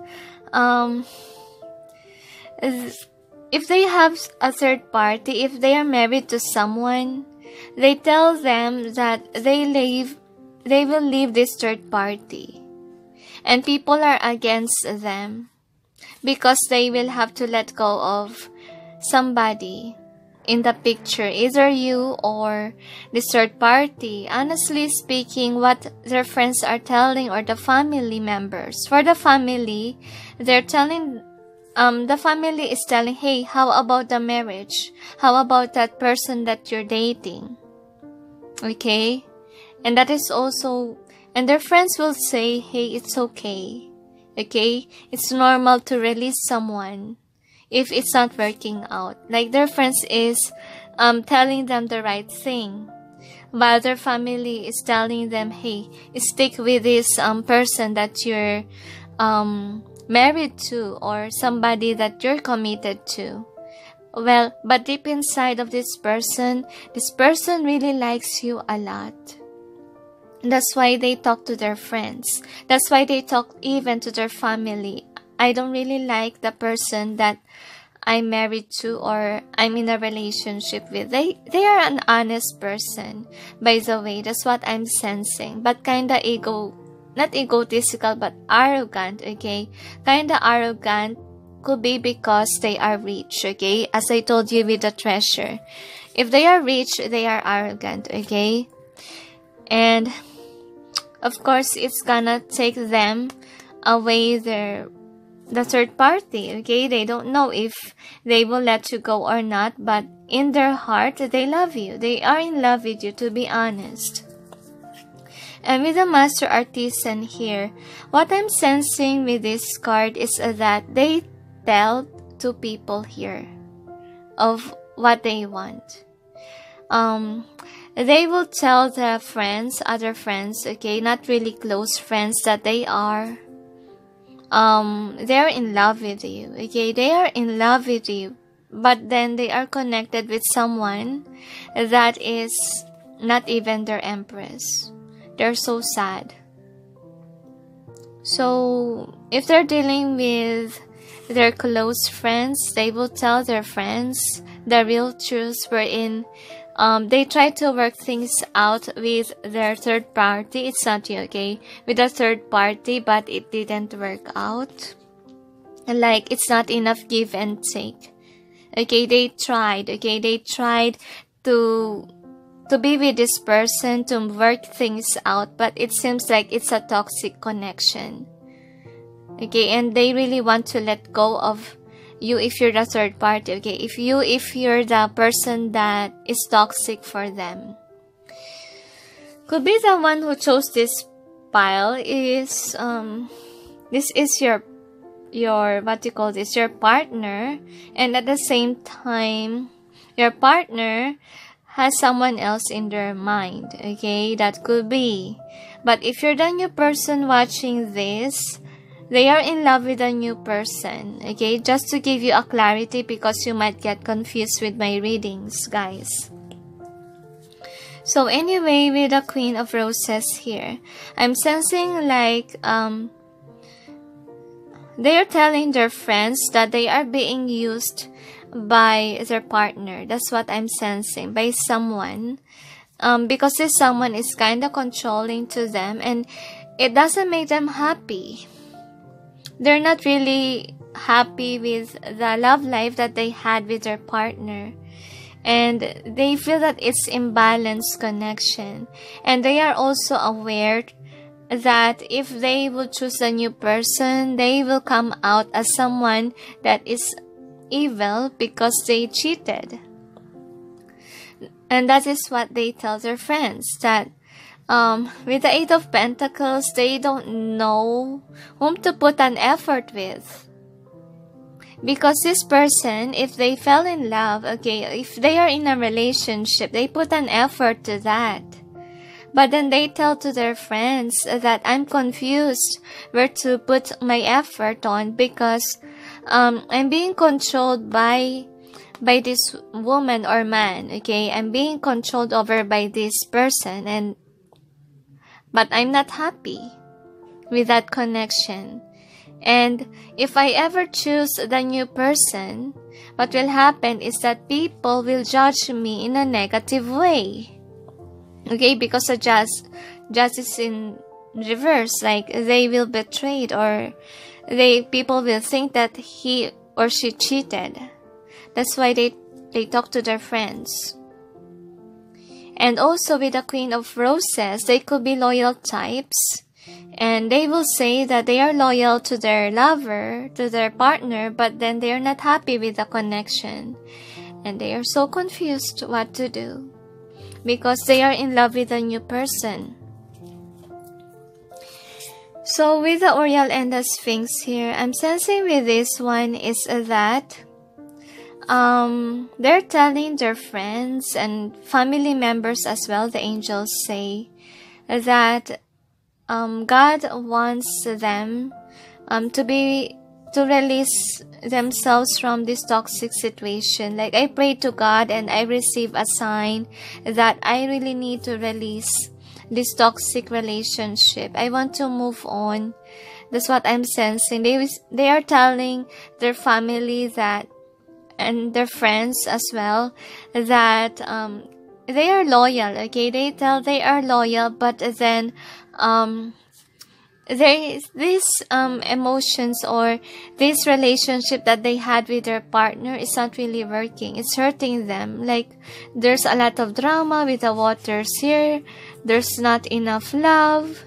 if they have a third party, if they are married to someone, they tell them that they will leave this third party. And people are against them because they will have to let go of somebody in the picture, either you or this third party. Honestly speaking, what their friends are telling, or the family members, for the family, they're telling the family is telling, hey, how about the marriage? How about that person that you're dating? Okay? And that is also, and their friends will say, hey, it's okay. Okay? It's normal to release someone if it's not working out. Like their friends is telling them the right thing, while their family is telling them, hey, stick with this person that you're married to, or somebody that you're committed to. Well, but deep inside of this person really likes you a lot. That's why they talk to their friends. That's why they talk even to their family. I don't really like the person that I'm married to or I'm in a relationship with. They are an honest person, by the way. That's what I'm sensing. But kinda ego not egotistical but arrogant, okay? Kinda arrogant could be because they are rich, okay? As I told you with the treasure. If they are rich, they are arrogant, okay? And of course, it's gonna take them away the third party, okay? They don't know if they will let you go or not, but in their heart, they love you. They are in love with you, to be honest. And with the Master Artisan here, what I'm sensing with this card is that they tell to people here of what they want. They will tell their friends, other friends, okay, not really close friends, that they are they're in love with you, okay? They are in love with you, but then they are connected with someone that is not even their empress. They're so sad. So if they're dealing with their close friends, they will tell their friends the real truth, wherein they try to work things out with their third party. It's not you, okay? With a third party, but it didn't work out. Like, it's not enough give and take. Okay, they tried to be with this person, to work things out, but it seems like it's a toxic connection. Okay, and they really want to let go of you if you're the third party, okay? If you're the person that is toxic for them. Could be the one who chose this pile is this is your what you call this, your partner, and at the same time your partner has someone else in their mind, okay? That could be. But if you're the new person watching this, they are in love with a new person, okay? Just to give you a clarity, because you might get confused with my readings, guys. So anyway, with the Queen of Roses here, I'm sensing like they are telling their friends that they are being used by their partner. That's what I'm sensing, by someone. Because this someone is kind of controlling to them, and it doesn't make them happy. They're not really happy with the love life that they had with their partner, and they feel that it's imbalanced connection. And they are also aware that if they will choose a new person, they will come out as someone that is evil because they cheated. And that is what they tell their friends, that with the Eight of Pentacles, they don't know whom to put an effort with. Because this person, if they fell in love, okay, if they are in a relationship, they put an effort to that. But then they tell to their friends that I'm confused where to put my effort on, because I'm being controlled by this woman or man, okay? I'm being controlled over by this person, and but I'm not happy with that connection. And if I ever choose the new person, what will happen is that people will judge me in a negative way. Okay, because the judge is in reverse. Like, they will betray, or people will think that he or she cheated. That's why they talk to their friends. And also with the Queen of Roses, they could be loyal types. And they will say that they are loyal to their lover, to their partner, but then they are not happy with the connection. And they are so confused what to do, because they are in love with a new person. So with the Oriole and the Sphinx here, I'm sensing with this one is that they're telling their friends and family members as well, the angels say, that God wants them to release themselves from this toxic situation. Like, I pray to God and I receive a sign that I really need to release this toxic relationship. I want to move on. That's what I'm sensing. They are telling their family that, and their friends as well, that they are loyal, okay? They tell they are loyal, but then there is this emotions or this relationship that they had with their partner is not really working. It's hurting them. Like there's a lot of drama with the waters here. There's not enough love.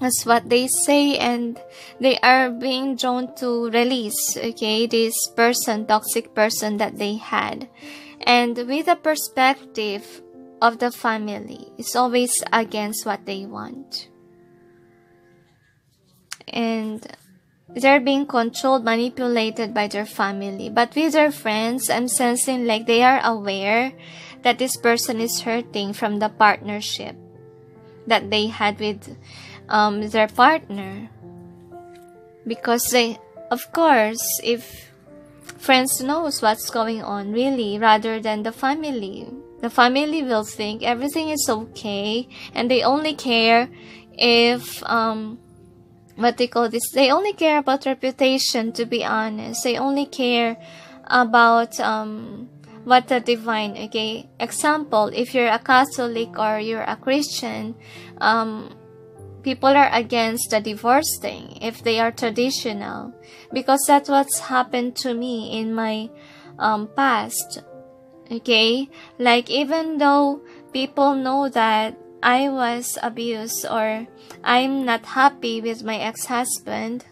That's what they say, and they are being drawn to release, okay, this person, toxic person that they had. And with the perspective of the family, it's always against what they want. And they're being controlled, manipulated by their family. But with their friends, I'm sensing like they are aware that this person is hurting from the partnership that they had with their partner. Because they, of course, if friends knows what's going on really rather than the family will think everything is okay, and they only care if what they call this, they only care about reputation, to be honest. They only care about what the divine, okay, example, if you're a Catholic or you're a Christian, people are against the divorce thing if they are traditional, because that's what's happened to me in my past, okay? Like even though people know that I was abused or I'm not happy with my ex-husband,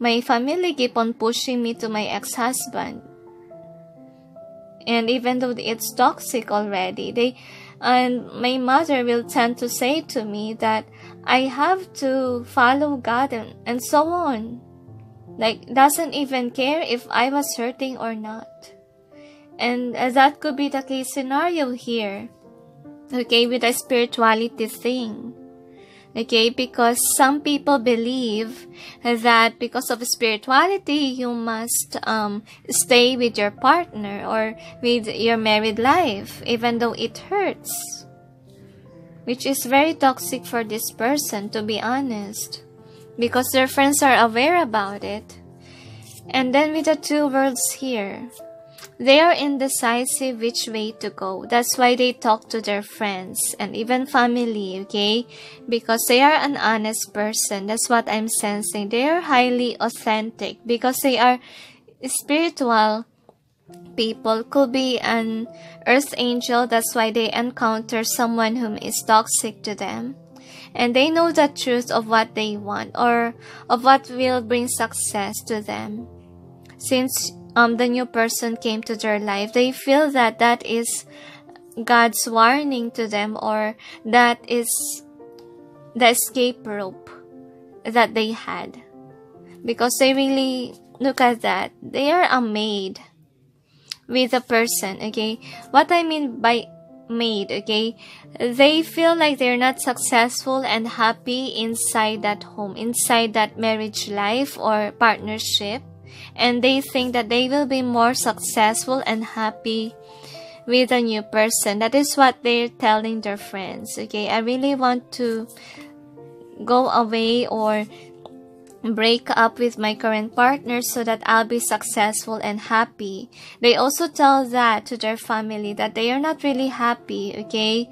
my family keep on pushing me to my ex-husband. And even though it's toxic already, they, and my mother will tend to say to me that I have to follow God and so on. Like doesn't even care if I was hurting or not. And that could be the case scenario here. Okay, with a spirituality thing. Okay, because some people believe that because of spirituality, you must stay with your partner or with your married life, even though it hurts. Which is very toxic for this person, to be honest. Because their friends are aware about it. And then with the two worlds here. They are indecisive which way to go. That's why they talk to their friends and even family, okay? Because they are an honest person. That's what I'm sensing. They are highly authentic because they are spiritual people. Could be an earth angel. That's why they encounter someone whom is toxic to them. And they know the truth of what they want or of what will bring success to them. Since the new person came to their life, they feel that that is God's warning to them, or that is the escape rope that they had. Because they really look at that. They are amazed with the person, okay? What I mean by made, okay? They feel like they're not successful and happy inside that home, inside that marriage life or partnership. And they think that they will be more successful and happy with a new person. That is what they're telling their friends. Okay, I really want to go away or break up with my current partner so that I'll be successful and happy. They also tell that to their family that they are not really happy. Okay,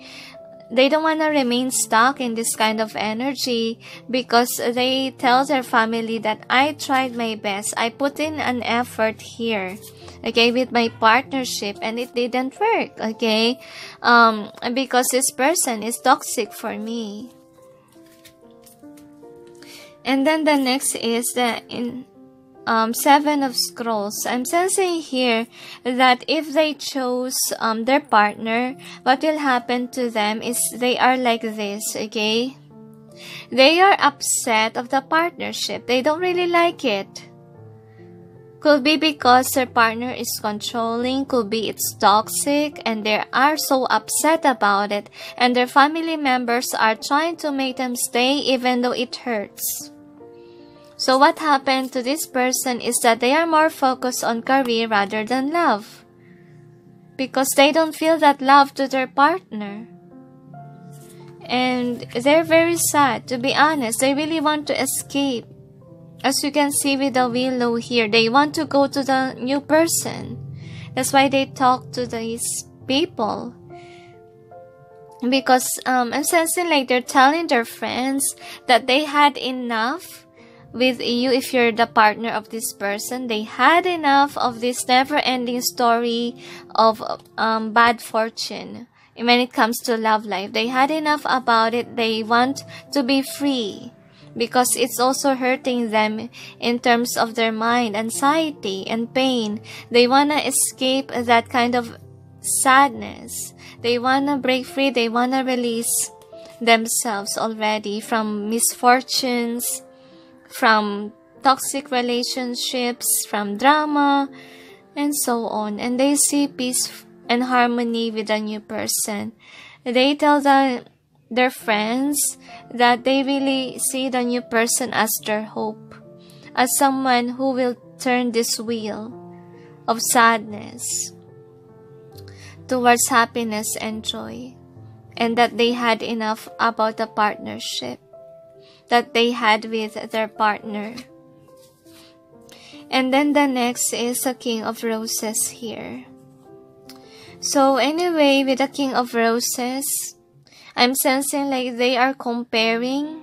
they don't want to remain stuck in this kind of energy because they tell their family that I tried my best. I put in an effort here, okay, with my partnership and it didn't work, okay, because this person is toxic for me. And then the next is the Seven of Scrolls. I'm sensing here that if they chose their partner, what will happen to them is they are like this, okay? They are upset of the partnership. They don't really like it. Could be because their partner is controlling, could be it's toxic, and they are so upset about it. And their family members are trying to make them stay even though it hurts. So what happened to this person is that they are more focused on career rather than love. Because they don't feel that love to their partner. And they're very sad, to be honest. They really want to escape. As you can see with the willow here, they want to go to the new person. That's why they talk to these people. because I'm sensing like they're telling their friends that they had enough with you. If you're the partner of this person, they had enough of this never-ending story of bad fortune. When it comes to love life, they had enough about it. They want to be free because it's also hurting them in terms of their mind, anxiety, and pain. They want to escape that kind of sadness. They want to break free. They want to release themselves already from misfortunes, from toxic relationships, from drama, and so on. And they see peace and harmony with a new person. They tell their friends that they really see the new person as their hope, as someone who will turn this wheel of sadness towards happiness and joy, and that they had enough about the partnership that they had with their partner. And then the next is the King of Roses here. So anyway, with the King of Roses, I'm sensing like they are comparing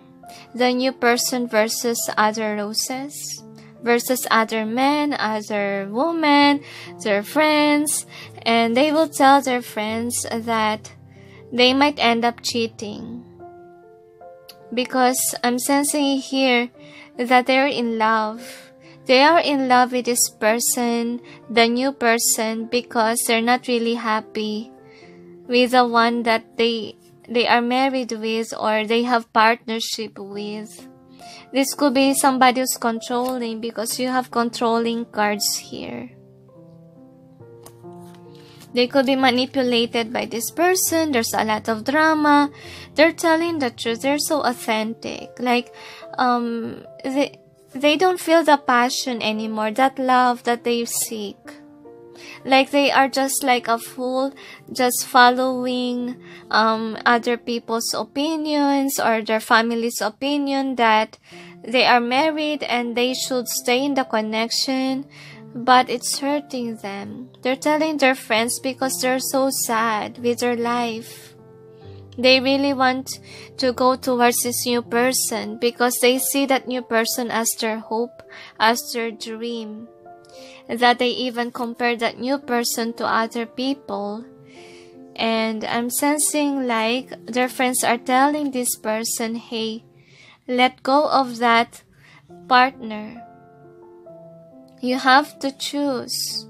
the new person versus other roses, versus other men, other women, their friends. And they will tell their friends that they might end up cheating, because I'm sensing here that they're in love. They are in love with this person, the new person, because they're not really happy with the one that they are married with or they have partnership with. This could be somebody who's controlling, because you have controlling cards here. They could be manipulated by this person. There's a lot of drama. They're telling the truth. They're so authentic. Like, they don't feel the passion anymore, that love that they seek. Like they are just like a fool, just following other people's opinions or their family's opinion that they are married and they should stay in the connection, but it's hurting them. They're telling their friends because they're so sad with their life. They really want to go towards this new person because they see that new person as their hope, as their dream. That they even compare that new person to other people. And I'm sensing like their friends are telling this person, hey, let go of that partner. You have to choose.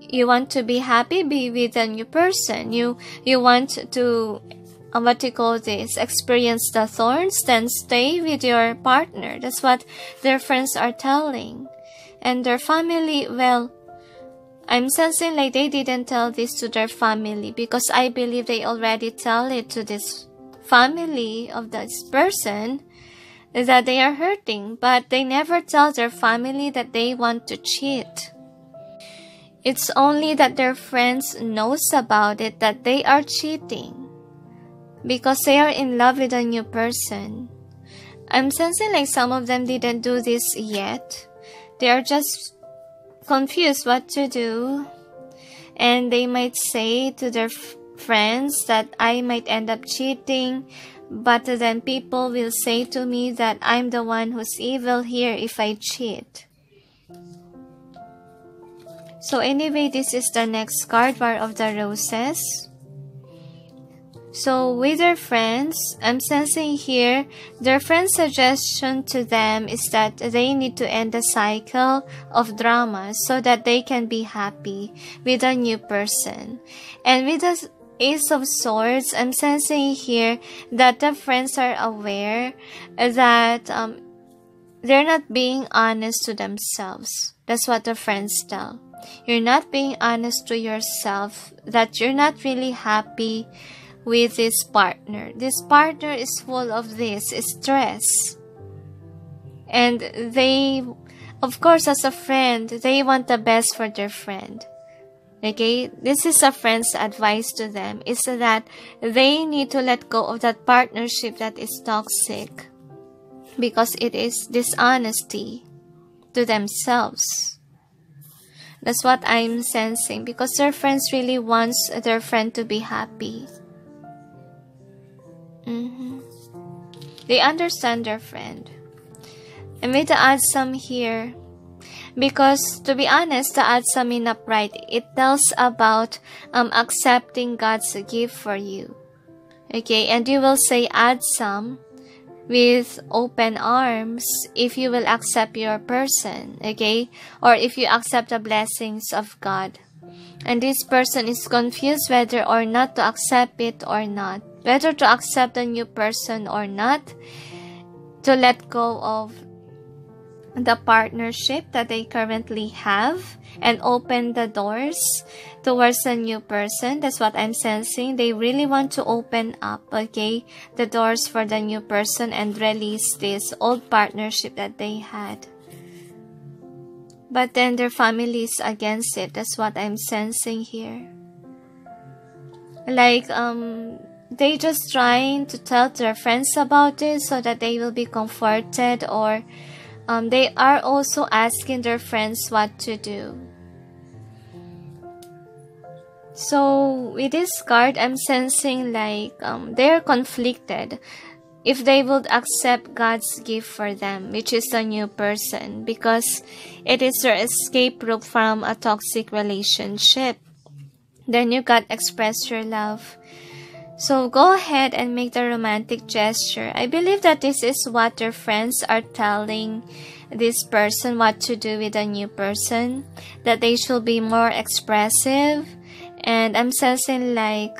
You want to be happy, be with a new person. You want to... what you call this, experience the thorns, then stay with your partner. That's what their friends are telling. And their family, well, I'm sensing like they didn't tell this to their family, because I believe they already tell it to this family of this person that they are hurting, but they never tell their family that they want to cheat. It's only that their friends knows about it, that they are cheating, because they are in love with a new person. I'm sensing like some of them didn't do this yet. They are just confused what to do. And they might say to their friends that I might end up cheating. But then people will say to me that I'm the one who's evil here if I cheat. So anyway, this is the next card, War of the Roses. So with their friends, I'm sensing here, their friend's suggestion to them is that they need to end the cycle of drama so that they can be happy with a new person. And with the Ace of Swords, I'm sensing here that the friends are aware that they're not being honest to themselves. That's what the friends tell. You're not being honest to yourself, that you're not really happy with this partner. This partner is full of this stress. And they, of course, as a friend, they want the best for their friend. Okay? This is a friend's advice to them, is that they need to let go of that partnership that is toxic, because it is dishonesty to themselves. That's what I'm sensing, because their friends really wants their friend to be happy. They understand their friend. I'm going to add some here. Because, to be honest, the Adsam in upright, it tells about accepting God's gift for you. Okay, and you will say Adsam with open arms if you will accept your person, okay? Or if you accept the blessings of God. And this person is confused whether or not to accept it or not. Whether to accept a new person or not. To let go of the partnership that they currently have and open the doors towards a new person. That's what I'm sensing. They really want to open up, okay, the doors for the new person and release this old partnership that they had. But then their family is against it. That's what I'm sensing here. Like, they just trying to tell their friends about it so that they will be comforted, or they are also asking their friends what to do. So with this card, I'm sensing like they're conflicted if they would accept God's gift for them, which is a new person, because it is their escape route from a toxic relationship. Then you got express your love. So go ahead and make the romantic gesture. I believe that this is what their friends are telling this person what to do with a new person. That they should be more expressive. And I'm sensing like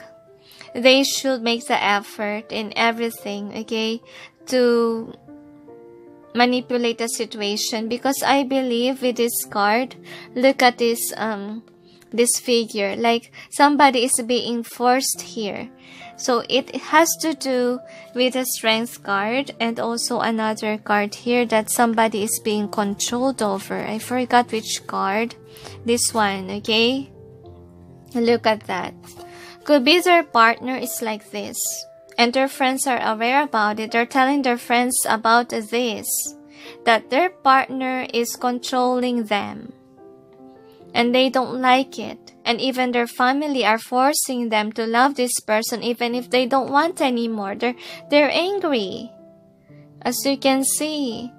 they should make the effort in everything, okay, to manipulate the situation. Because I believe with this card, look at this, this figure, like somebody is being forced here. So it has to do with a strength card and also another card here that somebody is being controlled over. I forgot which card. This one, okay? Look at that. Could be their partner is like this. And their friends are aware about it. They're telling their friends about this. That their partner is controlling them. And they don't like it. And even their family are forcing them to love this person even if they don't want anymore. They're angry. As you can see.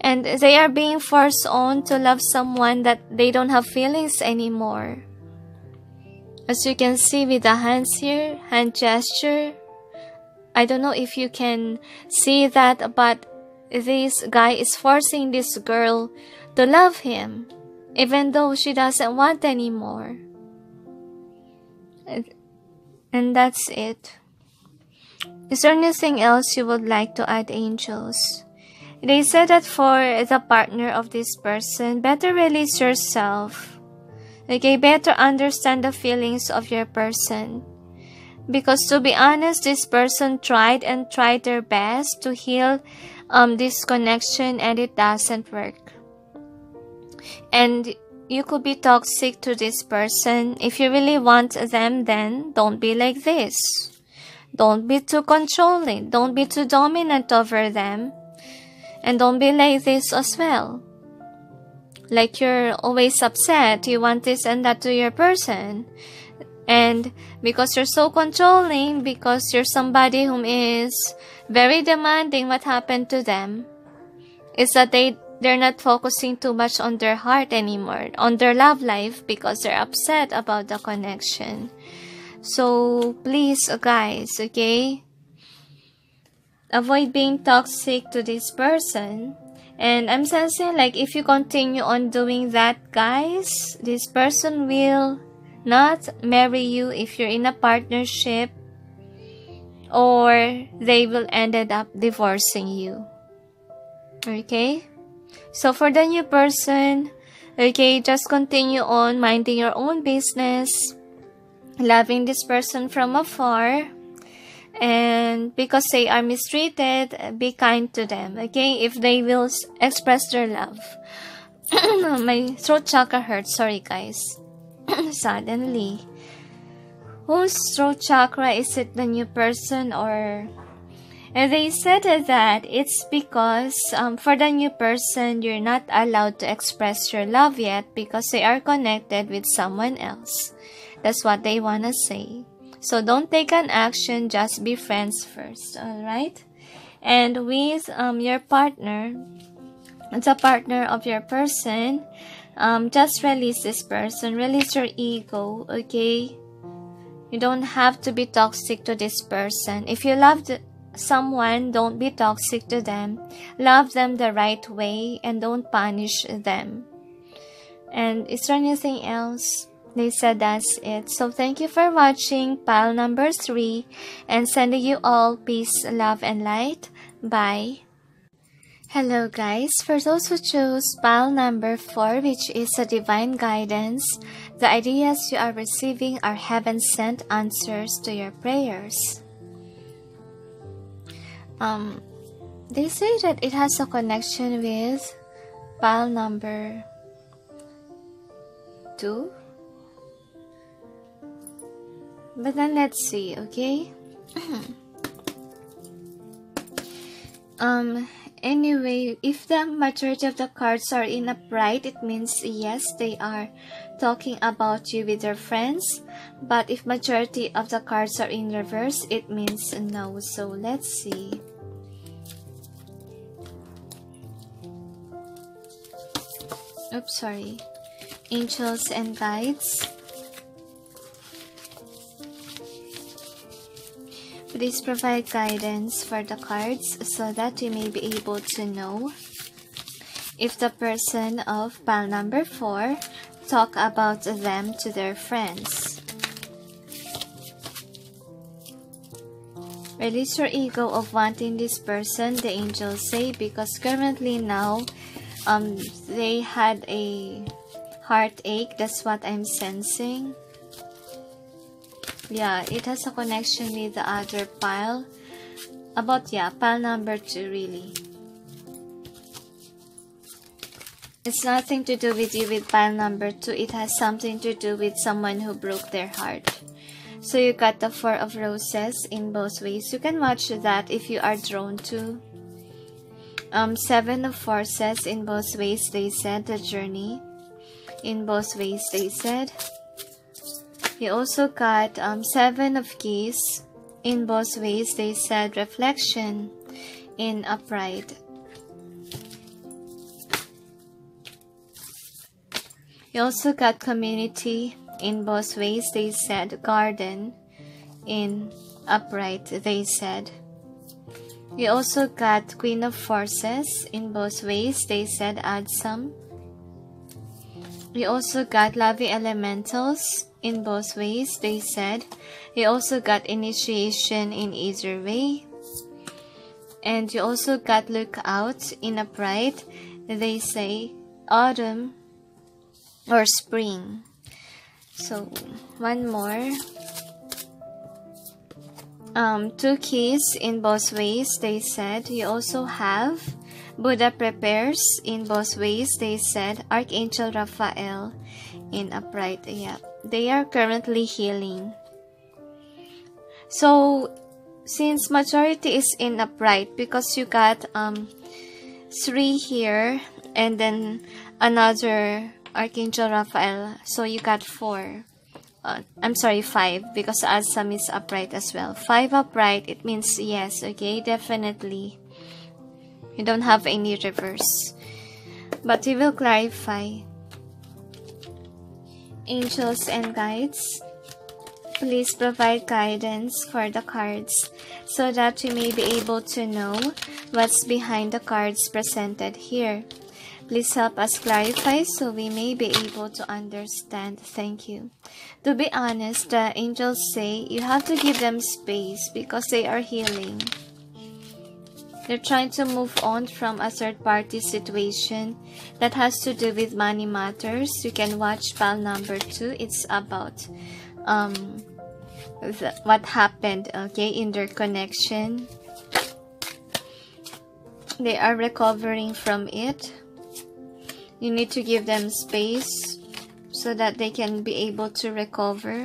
And they are being forced on to love someone that they don't have feelings anymore. As you can see with the hands here, hand gesture. I don't know if you can see that, but this guy is forcing this girl to love him. Even though she doesn't want anymore. And that's it. Is there anything else you would like to add, angels? They said that for the partner of this person, better release yourself. Okay, better understand the feelings of your person. Because to be honest, this person tried and tried their best to heal this connection, and it doesn't work. And you could be toxic to this person. If you really want them, then don't be like this. Don't be too controlling. Don't be too dominant over them. And don't be like this as well. Like you're always upset. You want this and that to your person. And because you're so controlling, because you're somebody whom is very demanding, what happened to them is that they're not focusing too much on their heart anymore, on their love life, because they're upset about the connection. So please, guys, okay? Avoid being toxic to this person. And I'm sensing like if you continue on doing that, guys, this person will not marry you if you're in a partnership, or they will end up divorcing you. Okay? So for the new person, okay, just continue on minding your own business, loving this person from afar, and because they are mistreated, be kind to them, okay, if they will express their love. My throat chakra hurts, sorry guys. Suddenly. Whose throat chakra is it, the new person or... And they said that it's because for the new person, you're not allowed to express your love yet because they are connected with someone else. That's what they want to say. So don't take an action, just be friends first, alright? And with your partner, it's a partner of your person, just release this person, release your ego, okay? You don't have to be toxic to this person. If you love someone, don't be toxic to them. Love them the right way and don't punish them. And is there anything else? They said that's it. So thank you for watching pile number 3 and sending you all peace, love, and light. Bye. Hello guys, for those who chose pile number 4, which is a divine guidance, the ideas you are receiving are heaven sent answers to your prayers. They say that it has a connection with pile number 2. But then let's see, okay? Anyway, if the majority of the cards are in upright, it means yes, they are talking about you with their friends. But if majority of the cards are in reverse, it means no. So let's see. Oops, sorry. Angels and guides, please provide guidance for the cards so that we may be able to know if the person of pile number 4 talk about them to their friends. Release your ego of wanting this person, the angels say, because currently now they had a heartache. That's what I'm sensing. Yeah, it has a connection with the other pile. Pile number 2 really. It's nothing to do with you with pile number 2. It has something to do with someone who broke their heart. So you got the 4 of roses in both ways. You can watch that if you are drawn to. 7 of forces in both ways, they said. The journey in both ways, they said. You also got 7 of keys in both ways, they said. Reflection in upright. You also got community in both ways, they said. Garden in upright, they said. You also got Queen of forces in both ways, they said. Add some. You also got lovely elementals in both ways, they said. You also got initiation in either way. And you also got lookout in upright, they say. Autumn or spring. So one more. 2 keys in both ways, they said. You also have Buddha prepares in both ways, they said. Archangel Raphael in upright. Yeah, they are currently healing. So since majority is in upright, because you got 3 here and then another Archangel Raphael, so you got 4. I'm sorry, 5, because Asam is upright as well. 5 upright, it means yes, okay, definitely. You don't have any reverse, but we will clarify. Angels and guides, please provide guidance for the cards so that we may be able to know what's behind the cards presented here. Please help us clarify so we may be able to understand. Thank you. To be honest, the angels say you have to give them space because they are healing. They're trying to move on from a third-party situation that has to do with money matters. You can watch pile number 2. It's about what happened, okay, in their connection. They are recovering from it. You need to give them space so that they can be able to recover.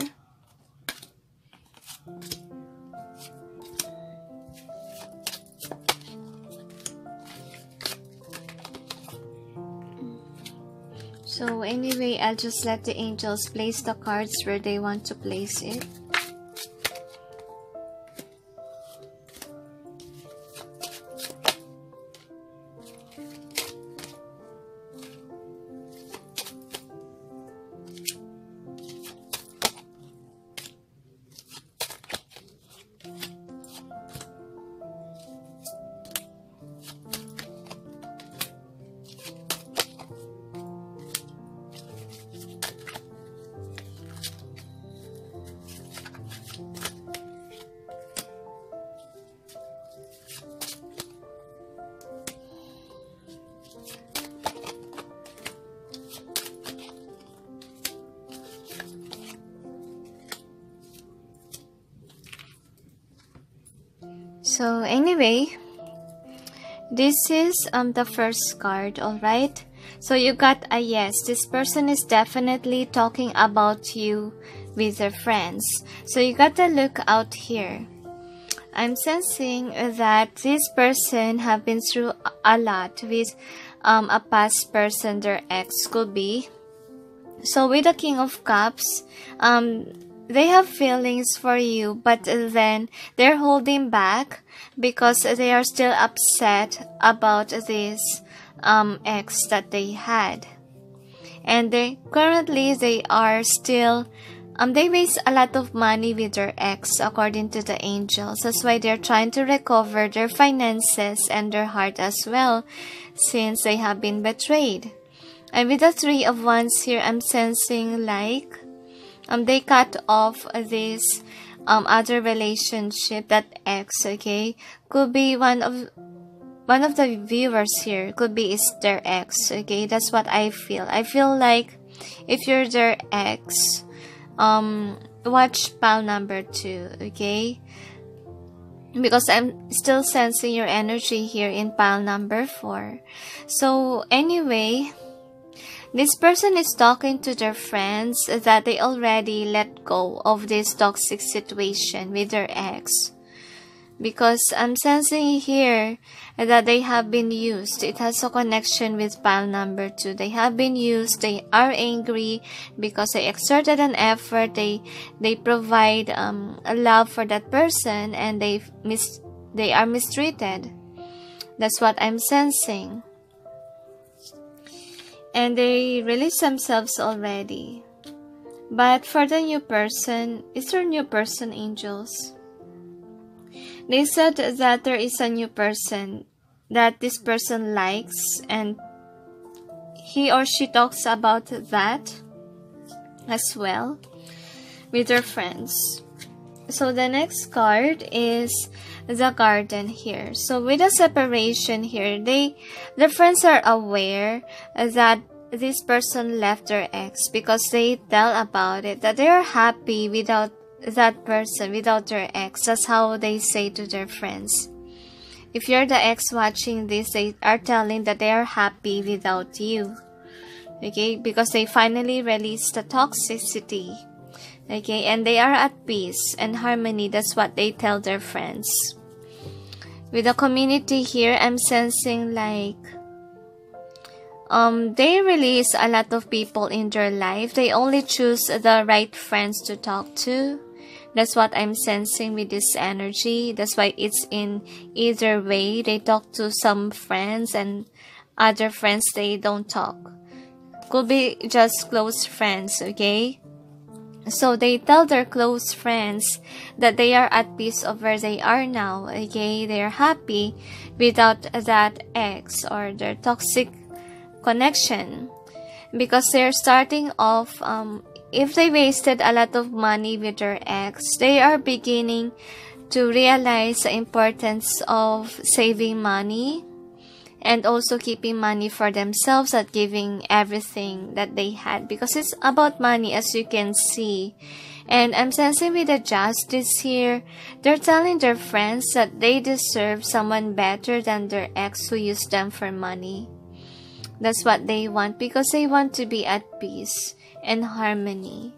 So anyway, I'll just let the angels place the cards where they want to place it. So anyway, this is the first card, alright? So you got a yes. This person is definitely talking about you with their friends. So you got to look out here. I'm sensing that this person have been through a lot with a past person, their ex could be. So with the King of Cups, they have feelings for you, but then they're holding back because they are still upset about this ex that they had. And they currently they are still they waste a lot of money with their ex, according to the angels. That's why they're trying to recover their finances and their heart as well, since they have been betrayed. And with the Three of Wands here, I'm sensing like they cut off this other relationship, that ex, okay? Could be one of the viewers here, could be is their ex, okay? That's what I feel. I feel like if you're their ex, watch pile number 2, okay? Because I'm still sensing your energy here in pile number 4. So anyway, this person is talking to their friends that they already let go of this toxic situation with their ex, because I'm sensing here that they have been used. It has a connection with pile number 2. They have been used. They are angry because they exerted an effort. They provide love for that person, and they are mistreated. That's what I'm sensing. And they release themselves already. But for the new person, is there a new person, angels? They said that there is a new person that this person likes, and he or she talks about that as well with their friends. So the next card is the Garden here. So with a separation here, the friends are aware that this person left their ex, because they tell about it that they are happy without that person, without their ex. That's how they say to their friends. If you're the ex watching this, they are telling that they are happy without you, okay? Because they finally released the toxicity, okay? And they are at peace and harmony. That's what they tell their friends. With the Community here, I'm sensing like they release a lot of people in their life. They only choose the right friends to talk to. That's what I'm sensing with this energy. That's why it's in either way. They talk to some friends, and other friends they don't talk. Could be just close friends, okay? So they tell their close friends that they are at peace of where they are now, okay? They are happy without that ex or their toxic connection, because they're starting off, if they wasted a lot of money with their ex, they are beginning to realize the importance of saving money and also keeping money for themselves, at giving everything that they had, because it's about money, as you can see. And I'm sensing with the Justice here, they're telling their friends that they deserve someone better than their ex who used them for money. That's what they want, because they want to be at peace and harmony.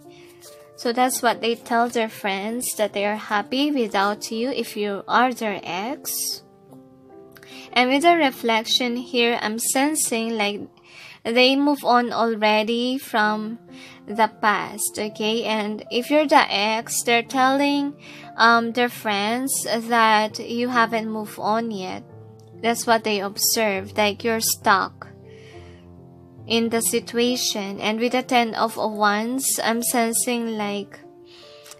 So that's what they tell their friends, that they are happy without you if you are their ex. And with the Reflection here, I'm sensing like they move on already from the past, okay? And if you're the ex, they're telling their friends that you haven't moved on yet. That's what they observe, like you're stuck in the situation. And with the Ten of Wands, I'm sensing like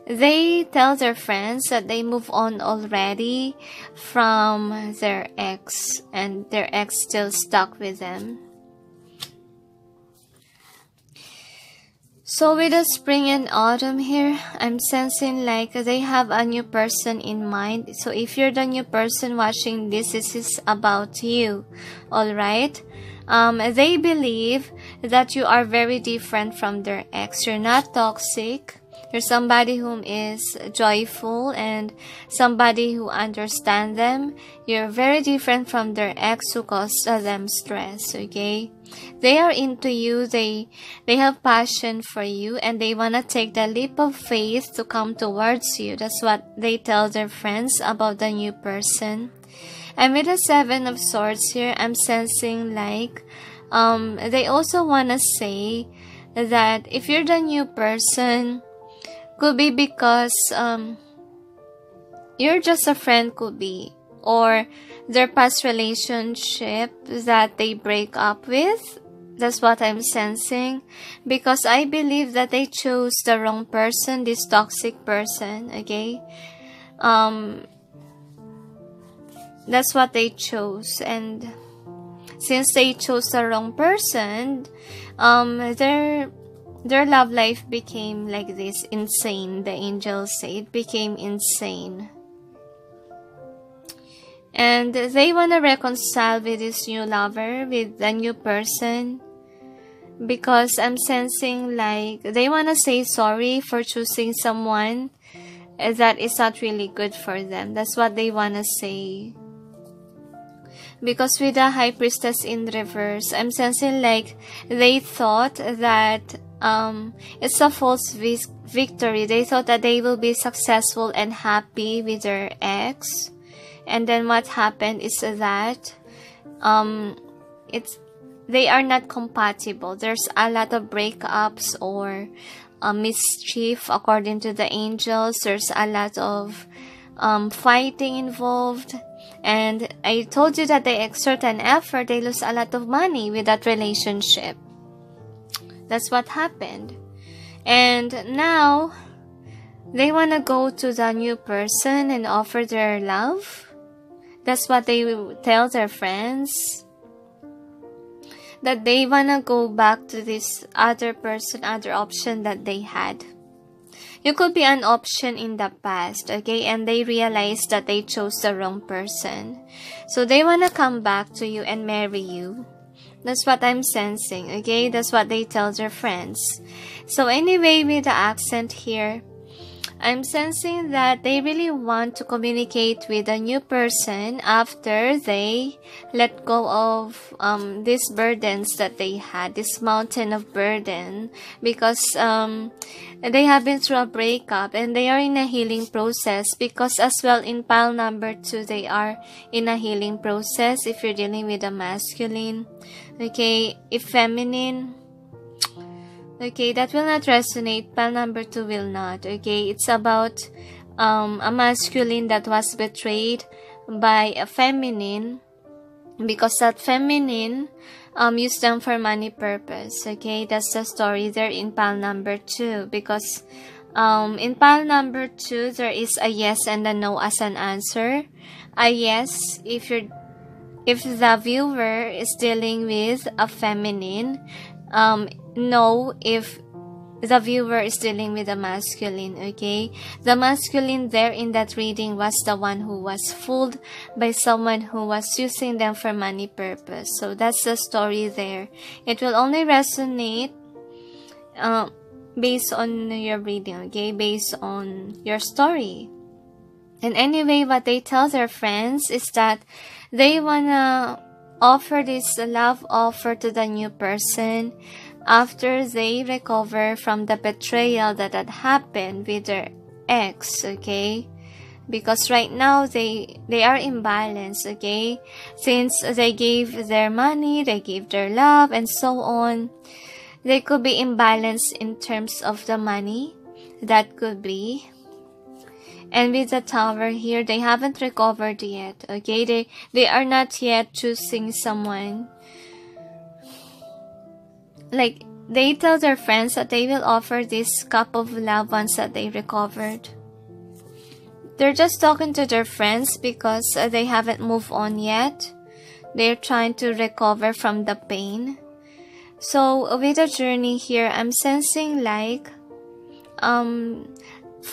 they tell their friends that they move on already from their ex, and their ex still stuck with them. So with the Spring and Autumn here, I'm sensing like they have a new person in mind. So if you're the new person watching this, this is about you, alright? They believe that you are very different from their ex. You're not toxic. You're somebody whom is joyful and somebody who understands them. You're very different from their ex who caused them stress, okay? They are into you, they have passion for you, and they want to take the leap of faith to come towards you. That's what they tell their friends about the new person. And with the Seven of Swords here, I'm sensing like they also want to say that if you're the new person, could be because you're just a friend, could be, or their past relationship that they break up with. That's what I'm sensing, because I believe that they chose the wrong person, this toxic person, okay? That's what they chose, and since they chose the wrong person, their love life became like this, insane. The angels say it became insane. And they want to reconcile with this new lover, with the new person, because I'm sensing like they want to say sorry for choosing someone that is not really good for them. That's what they want to say. Because with the High Priestess in reverse, I'm sensing like they thought that it's a false victory. They thought that they will be successful and happy with their ex. And then what happened is that they are not compatible. There's a lot of breakups or mischief according to the angels. There's a lot of fighting involved. And I told you that they exert an effort. They lose a lot of money with that relationship. That's what happened. And now they want to go to the new person and offer their love. That's what they tell their friends, that they want to go back to this other person, other option that they had. You could be an option in the past, okay? And they realize that they chose the wrong person. So they want to come back to you and marry you. That's what I'm sensing, okay? That's what they tell their friends. So anyway, with the accent here, I'm sensing that they really want to communicate with a new person after they let go of these burdens that they had, this mountain of burden, because they have been through a breakup and they are in a healing process, because as well in pile number 2, they are in a healing process if you're dealing with a masculine, okay? If feminine, okay, that will not resonate. Pile number 2 will not, okay? It's about a masculine that was betrayed by a feminine, because that feminine used them for money purpose, okay? That's the story there in pile number 2, because in pile number 2, there is a yes and a no as an answer. A yes if the viewer is dealing with a feminine, no if the viewer is dealing with the masculine, okay? The masculine there in that reading was the one who was fooled by someone who was using them for money purpose. So that's the story there. It will only resonate based on your reading, okay? Based on your story. And anyway, what they tell their friends is that they wanna offer this love offer to the new person after they recover from the betrayal that had happened with their ex, okay? Because right now they are imbalanced, okay? Since they gave their money, they gave their love, and so on, they could be imbalanced in terms of the money. That could be. And with the Tower here, they haven't recovered yet, okay? They are not yet choosing someone. Like, they tell their friends that they will offer this cup of love once that they recovered. They're just talking to their friends because they haven't moved on yet. They're trying to recover from the pain. So, with the Journey here, I'm sensing like 4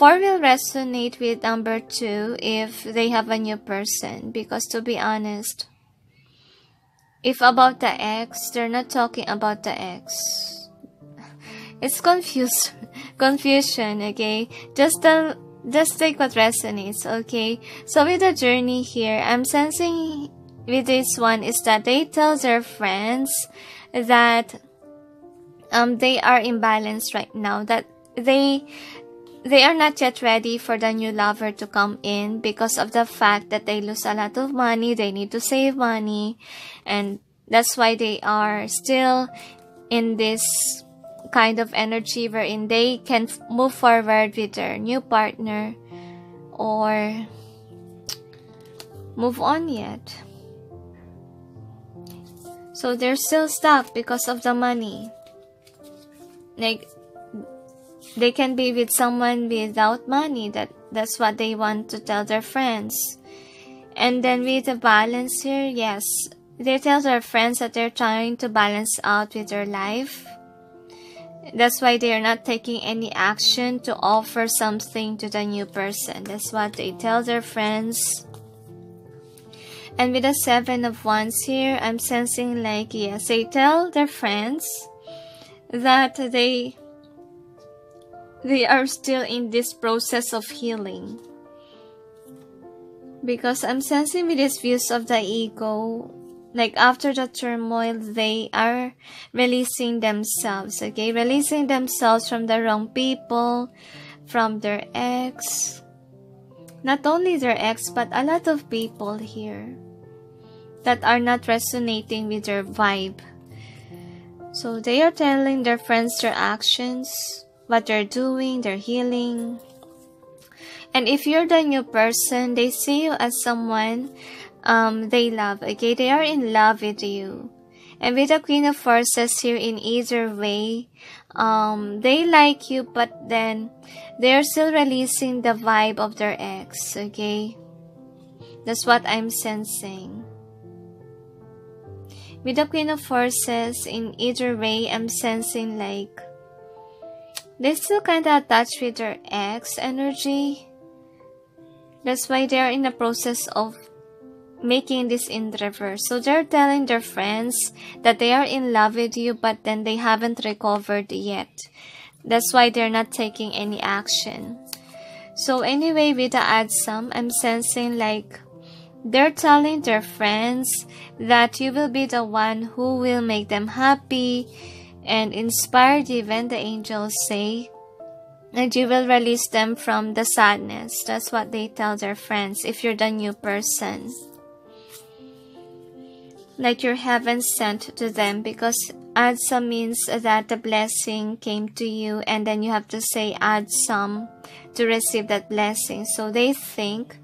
will resonate with number 2 if they have a new person, because to be honest, if about the ex, they're not talking about the ex. It's confused. confusion, okay? Just take what resonates, okay? So with the journey here, I'm sensing with this one is that they tell their friends that they are imbalanced right now, that they are not yet ready for the new lover to come in because of the fact that they lose a lot of money, they need to save money, and that's why they are still in this kind of energy wherein they can move forward with their new partner or move on yet. So they're still stuck because of the money. Like, they can be with someone without money. That's what they want to tell their friends. And then with the balance here, yes, they tell their friends that they're trying to balance out with their life. That's why they are not taking any action to offer something to the new person. That's what they tell their friends. And with the Seven of Wands here, I'm sensing like, yes, they tell their friends that they are still in this process of healing. Because I'm sensing with these views of the ego, like after the turmoil, they are releasing themselves, okay? Releasing themselves from the wrong people, from their ex. Not only their ex, but a lot of people here that are not resonating with their vibe. So they are telling their friends their actions, what they're doing, their healing. And if you're the new person, they see you as someone they love, okay? They are in love with you. And with the Queen of Forces here, in either way, they like you, but then they're still releasing the vibe of their ex, okay? That's what I'm sensing. With the Queen of Forces, in either way, I'm sensing like they're still kind of attached with their ex energy. That's why they're in the process of making this in reverse. So they're telling their friends that they are in love with you, but then they haven't recovered yet. That's why they're not taking any action. So anyway, with the add sum, I'm sensing like they're telling their friends that you will be the one who will make them happy and inspired. Even the angels say, and you will release them from the sadness. That's what they tell their friends if you're the new person. Like your heaven sent to them, because Adsa means that the blessing came to you, and then you have to say Adsa to receive that blessing. So they think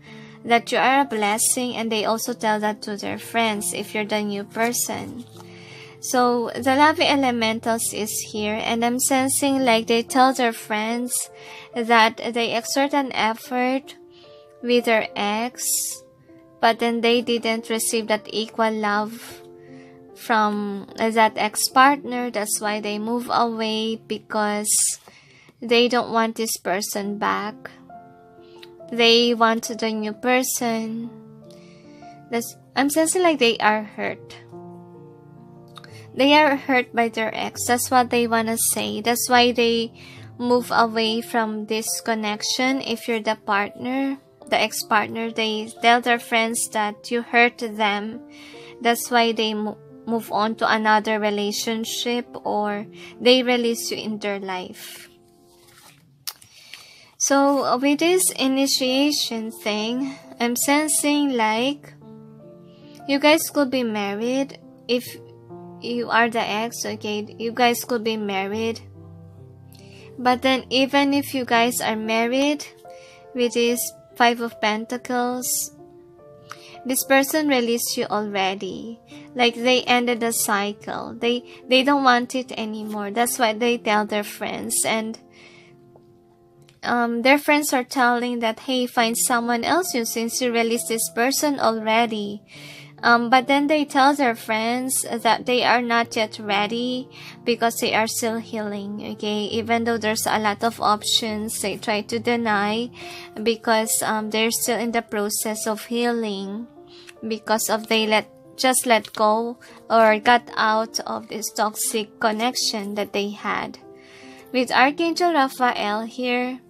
that you are a blessing, and they also tell that to their friends if you're the new person. So the Lovely Elementals is here, and I'm sensing like they tell their friends that they exert an effort with their ex, but then they didn't receive that equal love from that ex-partner. That's why they move away, because they don't want this person back. They want the new person. I'm sensing like they are hurt. They are hurt by their ex. That's what they want to say. That's why they move away from this connection. If you're the partner, the ex-partner, they tell their friends that you hurt them. That's why they move on to another relationship, or they release you in their life. So with this initiation thing, I'm sensing like you guys could be married. If you are the ex, okay, you guys could be married. But then even if you guys are married, with this Five of Pentacles, this person released you already. Like they ended the cycle. They don't want it anymore. That's why they tell their friends, and their friends are telling that, hey, find someone else, you, since you released this person already. But then they tell their friends that they are not yet ready because they are still healing, okay? Even though there's a lot of options, they try to deny because they're still in the process of healing, because of they just let go or got out of this toxic connection that they had. With Archangel Raphael here,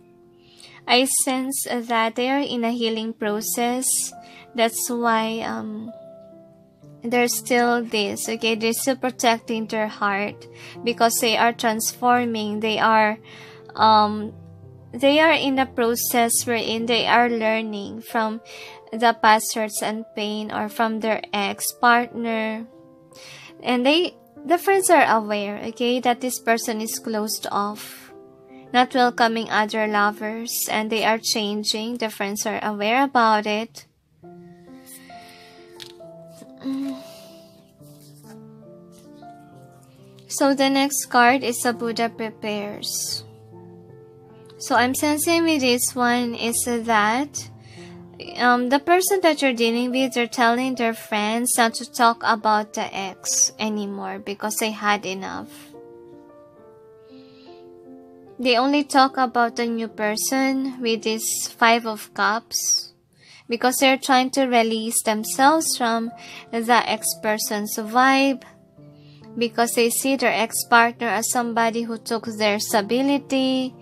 I sense that they are in a healing process. That's why there's still this, okay? They're still protecting their heart because they are transforming. They are in a process wherein they are learning from the past hurts and pain or from their ex-partner. And the friends are aware, okay, that this person is closed off, not welcoming other lovers, and they are changing. The friends are aware about it. So the next card is the Buddha Prepares. So I'm sensing with this one is that the person that you're dealing with, they're telling their friends not to talk about the ex anymore because they had enough. They only talk about the new person with this Five of Cups because they're trying to release themselves from the ex-person's vibe, because they see their ex-partner as somebody who took their stability.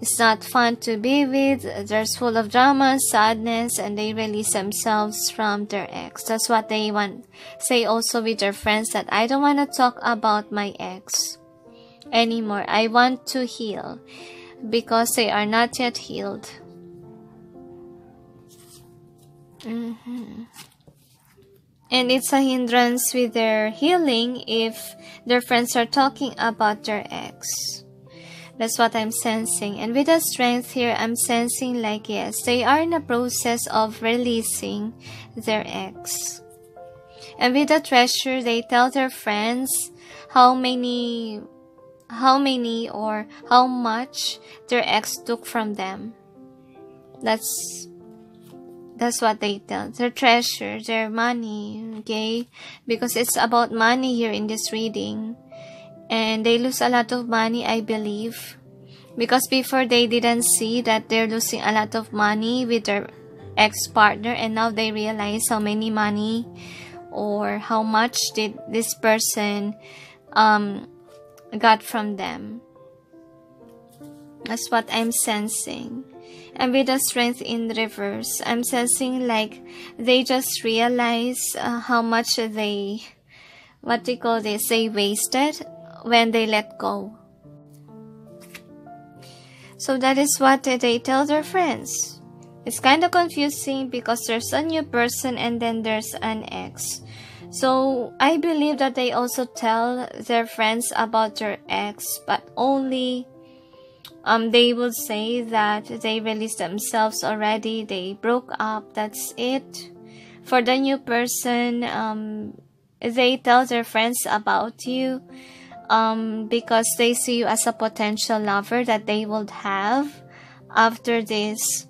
It's not fun to be with. They're full of drama, sadness, and they release themselves from their ex. That's what they want. Say also with their friends that I don't want to talk about my ex anymore. I want to heal, because they are not yet healed. And it's a hindrance with their healing if their friends are talking about their ex. That's what I'm sensing. And with the Strength here, I'm sensing like, yes, they are in a process of releasing their ex. And with the Treasure, they tell their friends how many or how much their ex took from them. That's what they tell. Their treasure, their money, okay? Because it's about money here in this reading. And they lose a lot of money, I believe. Because before they didn't see that they're losing a lot of money with their ex-partner. And now they realize how many money or how much did this person got from them. That's what I'm sensing. And with the Strength in reverse, I'm sensing like they just realize how much they, what do you call this, they wasted when they let go. So that is what they tell their friends. It's kind of confusing because there's a new person and then there's an ex. So I believe that they also tell their friends about their ex, but only they will say that they released themselves already, they broke up, that's it. For the new person, they tell their friends about you, because they see you as a potential lover that they would have after this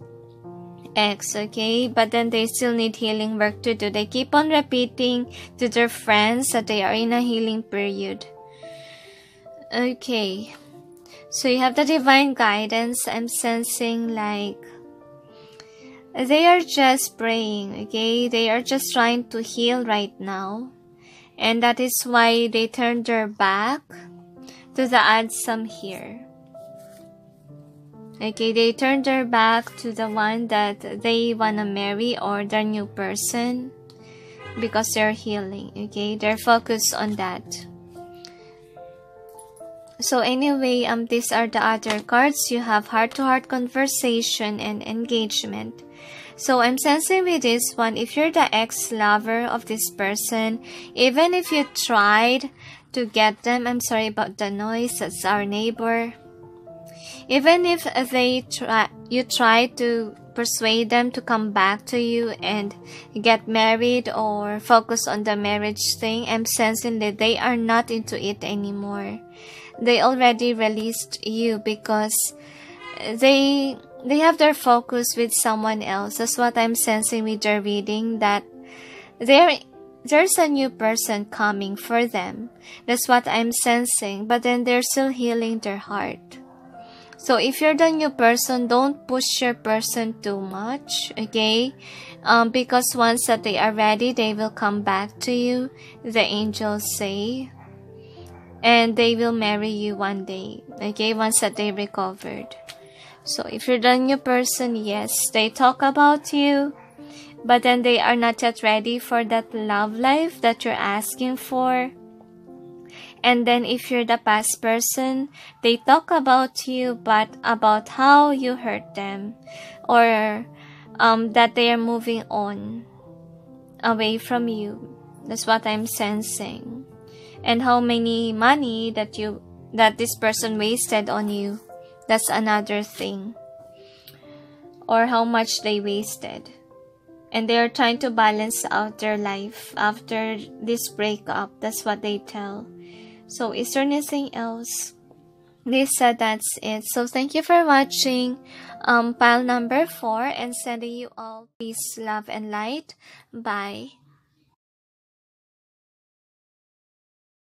ex, okay? But then they still need healing work to do. They keep on repeating to their friends that they are in a healing period. Okay, so you have the Divine Guidance. I'm sensing like they are just praying, okay? They are just trying to heal right now. And that is why they turned their back to the handsome here. Okay, they turned their back to the one that they want to marry or their new person because they're healing, okay? They're focused on that. So anyway, these are the other cards. You have Heart-to-Heart Conversation and Engagement. So I'm sensing with this one, if you're the ex-lover of this person, even if you tried to get them, I'm sorry about the noise, that's our neighbor. Even if you try to persuade them to come back to you and get married or focus on the marriage thing, I'm sensing that they are not into it anymore. They already released you because they have their focus with someone else. That's what I'm sensing with their reading, that there's a new person coming for them. That's what I'm sensing. But then they're still healing their heart. So if you're the new person, don't push your person too much, okay? Because once that they are ready, they will come back to you, the angels say. and they will marry you one day, okay, once that they recovered. So if you're the new person, yes, they talk about you, but then they are not yet ready for that love life that you're asking for. And then if you're the past person, they talk about you, but about how you hurt them, or that they are moving on away from you. That's what I'm sensing. And how many money that this person wasted on you, that's another thing. Or how much they wasted. And they are trying to balance out their life after this breakup. That's what they tell. So is there anything else? They said that's it. So thank you for watching pile number 4, and sending you all peace, love, and light. Bye.